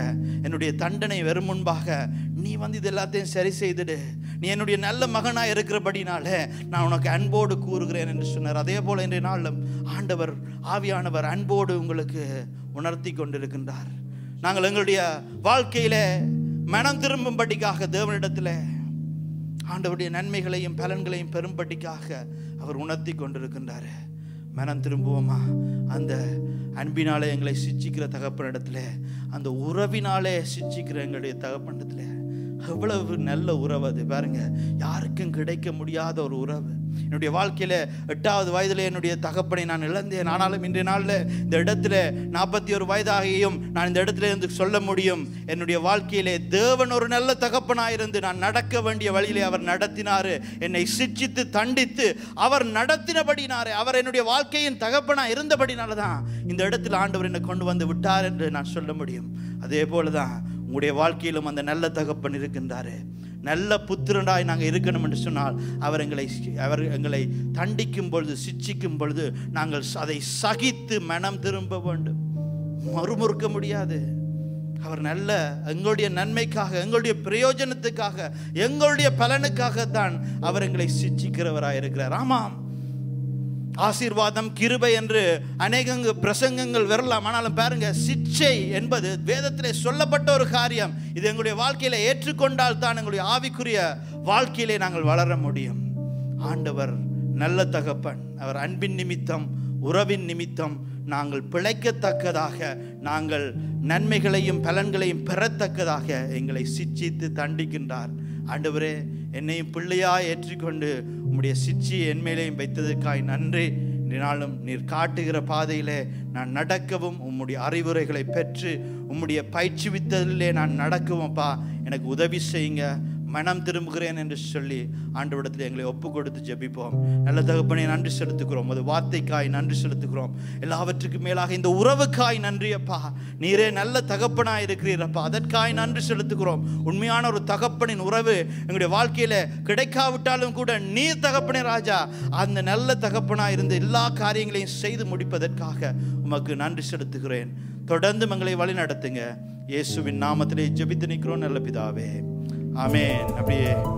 என்னுடைய தண்டனை வரும் முன்பாக நீ வந்து இது எல்லாத்தையும் சரி செய்துடு. நீ என்னுடைய நல்ல மகனாக இருக்கிறபடினால நான் உனக்கு அன்போடு கூறுகிறேன் என்று சொன்னார். அதே போல் இன்றைய நாளும் ஆண்டவர் ஆவியானவர் அன்போடு உங்களுக்கு உணர்த்தி கொண்டிருக்கின்றார். நாங்கள் எங்களுடைய வாழ்க்கையில் மனம் திரும்பும்படிக்காக தேவனிடத்தில் ஆண்டவருடைய நன்மைகளையும் பலன்களையும் பெறும்படிக்காக அவர் உணர்த்தி கொண்டிருக்கின்றார். மனம் திரும்புவோமா? அந்த அன்பினாலே எங்களை சிச்சிக்கிற தகப்பனிடத்தில், அந்த உறவினாலே சிச்சிக்கிற எங்களுடைய தகப்பனிடத்தில் எவ்வளவு நல்ல உறவு அது பாருங்க, யாருக்கும் கிடைக்க முடியாத ஒரு உறவு. என்னுடைய வாழ்க்கையில் எட்டாவது வயதில் என்னுடைய தகப்பனை நான் இழந்தேன். ஆனாலும் இன்றைய நாளில் இந்த இடத்துல நாற்பத்தி ஒரு வயதாகியும் நான் இந்த இடத்துல இருந்து சொல்ல முடியும், என்னுடைய வாழ்க்கையிலே தேவன் ஒரு நல்ல தகப்பனாயிருந்து நான் நடக்க வேண்டிய வழியிலே அவர் நடத்தினார். என்னை சிட்சித்து தண்டித்து அவர் நடத்தினபடினாரே, அவர் என்னுடைய வாழ்க்கையின் தகப்பனாக இருந்தபடினால தான் இந்த இடத்துல ஆண்டவர் என்னை கொண்டு வந்து விட்டார் என்று நான் சொல்ல முடியும். அதே போல தான் உங்களுடைய வாழ்க்கையிலும் அந்த நல்ல தகப்பன் இருக்கின்றாரு. நல்ல புத்திரனாய் நாங்கள் இருக்கணும் என்று சொன்னால் அவர் எங்களை அவர் எங்களை தண்டிக்கும் பொழுது சிட்சிக்கும் பொழுது நாங்கள் அதை சகித்து மனம் திரும்ப வேண்டும். மறுமுறுக்க முடியாது. அவர் நல்ல எங்களுடைய நன்மைக்காக, எங்களுடைய பிரயோஜனத்துக்காக, எங்களுடைய பலனுக்காகத்தான் அவர் எங்களை சிட்சிக்கிறவராக இருக்கிறார். ஆமாம், ஆசீர்வாதம் கிருபை என்று அநேக பிரசங்கங்கள் வரலாம். ஆனாலும் பாருங்க, சிச்சை என்பது வேதத்திலே சொல்லப்பட்ட ஒரு காரியம். இது எங்களுடைய வாழ்க்கையில ஏற்றுக்கொண்டால் தான் எங்களுடைய ஆவிக்குரிய வாழ்க்கையிலே நாங்கள் வளர முடியும். ஆண்டவர் நல்ல தகப்பன். அவர் அன்பின் நிமித்தம், உறவின் நிமித்தம் நாங்கள் பிழைக்கத்தக்கதாக, நாங்கள் நன்மைகளையும் பலன்களையும் பெறத்தக்கதாக எங்களை சிச்சித்து தண்டிக்கின்றார். ஆண்டவரே, என்னையும் பிள்ளையாய் ஏற்றிக்கொண்டு உம்முடைய சிட்சியை என்மேலையும் வைத்ததற்காய் நன்றி. இன்றினாலும் நீர் காட்டுகிற பாதையிலே நான் நடக்கவும், உம்முடைய அறிவுரைகளை பெற்று உம்முடைய பயிற்சிவித்ததிலே நான் நடக்குவோம்ப்பா, எனக்கு உதவி செய்யுங்க, மனம் திரும்புகிறேன் என்று சொல்லி ஆண்டவரிடத்தில் எங்களை ஒப்பு கொடுத்து ஜெபிப்போம். நல்ல தகப்பனே, நன்றி செலுத்துகிறோம். அது வார்த்தைக்காய் நன்றி செலுத்துகிறோம். எல்லாவற்றுக்கும் மேலாக இந்த உறவுக்காய் நன்றி அப்பா. நீரே நல்ல தகப்பனாக இருக்கிறீரப்பா, அதற்காய் நன்றி செலுத்துகிறோம். உண்மையான ஒரு தகப்பனின் உறவு எங்களுடைய வாழ்க்கையில் கிடைக்காவிட்டாலும் கூட நீர் தகப்பனே ராஜா, அந்த நல்ல தகப்பனாக இருந்து எல்லா காரியங்களையும் செய்து முடிப்பதற்காக உமக்கு நன்றி செலுத்துகிறேன். தொடர்ந்து எங்களை வழி நடத்துங்க. இயேசுவின் நாமத்திலே ஜெபித்து நிற்கிறோம் நல்ல பிதாவே, ஆமென். அப்படியே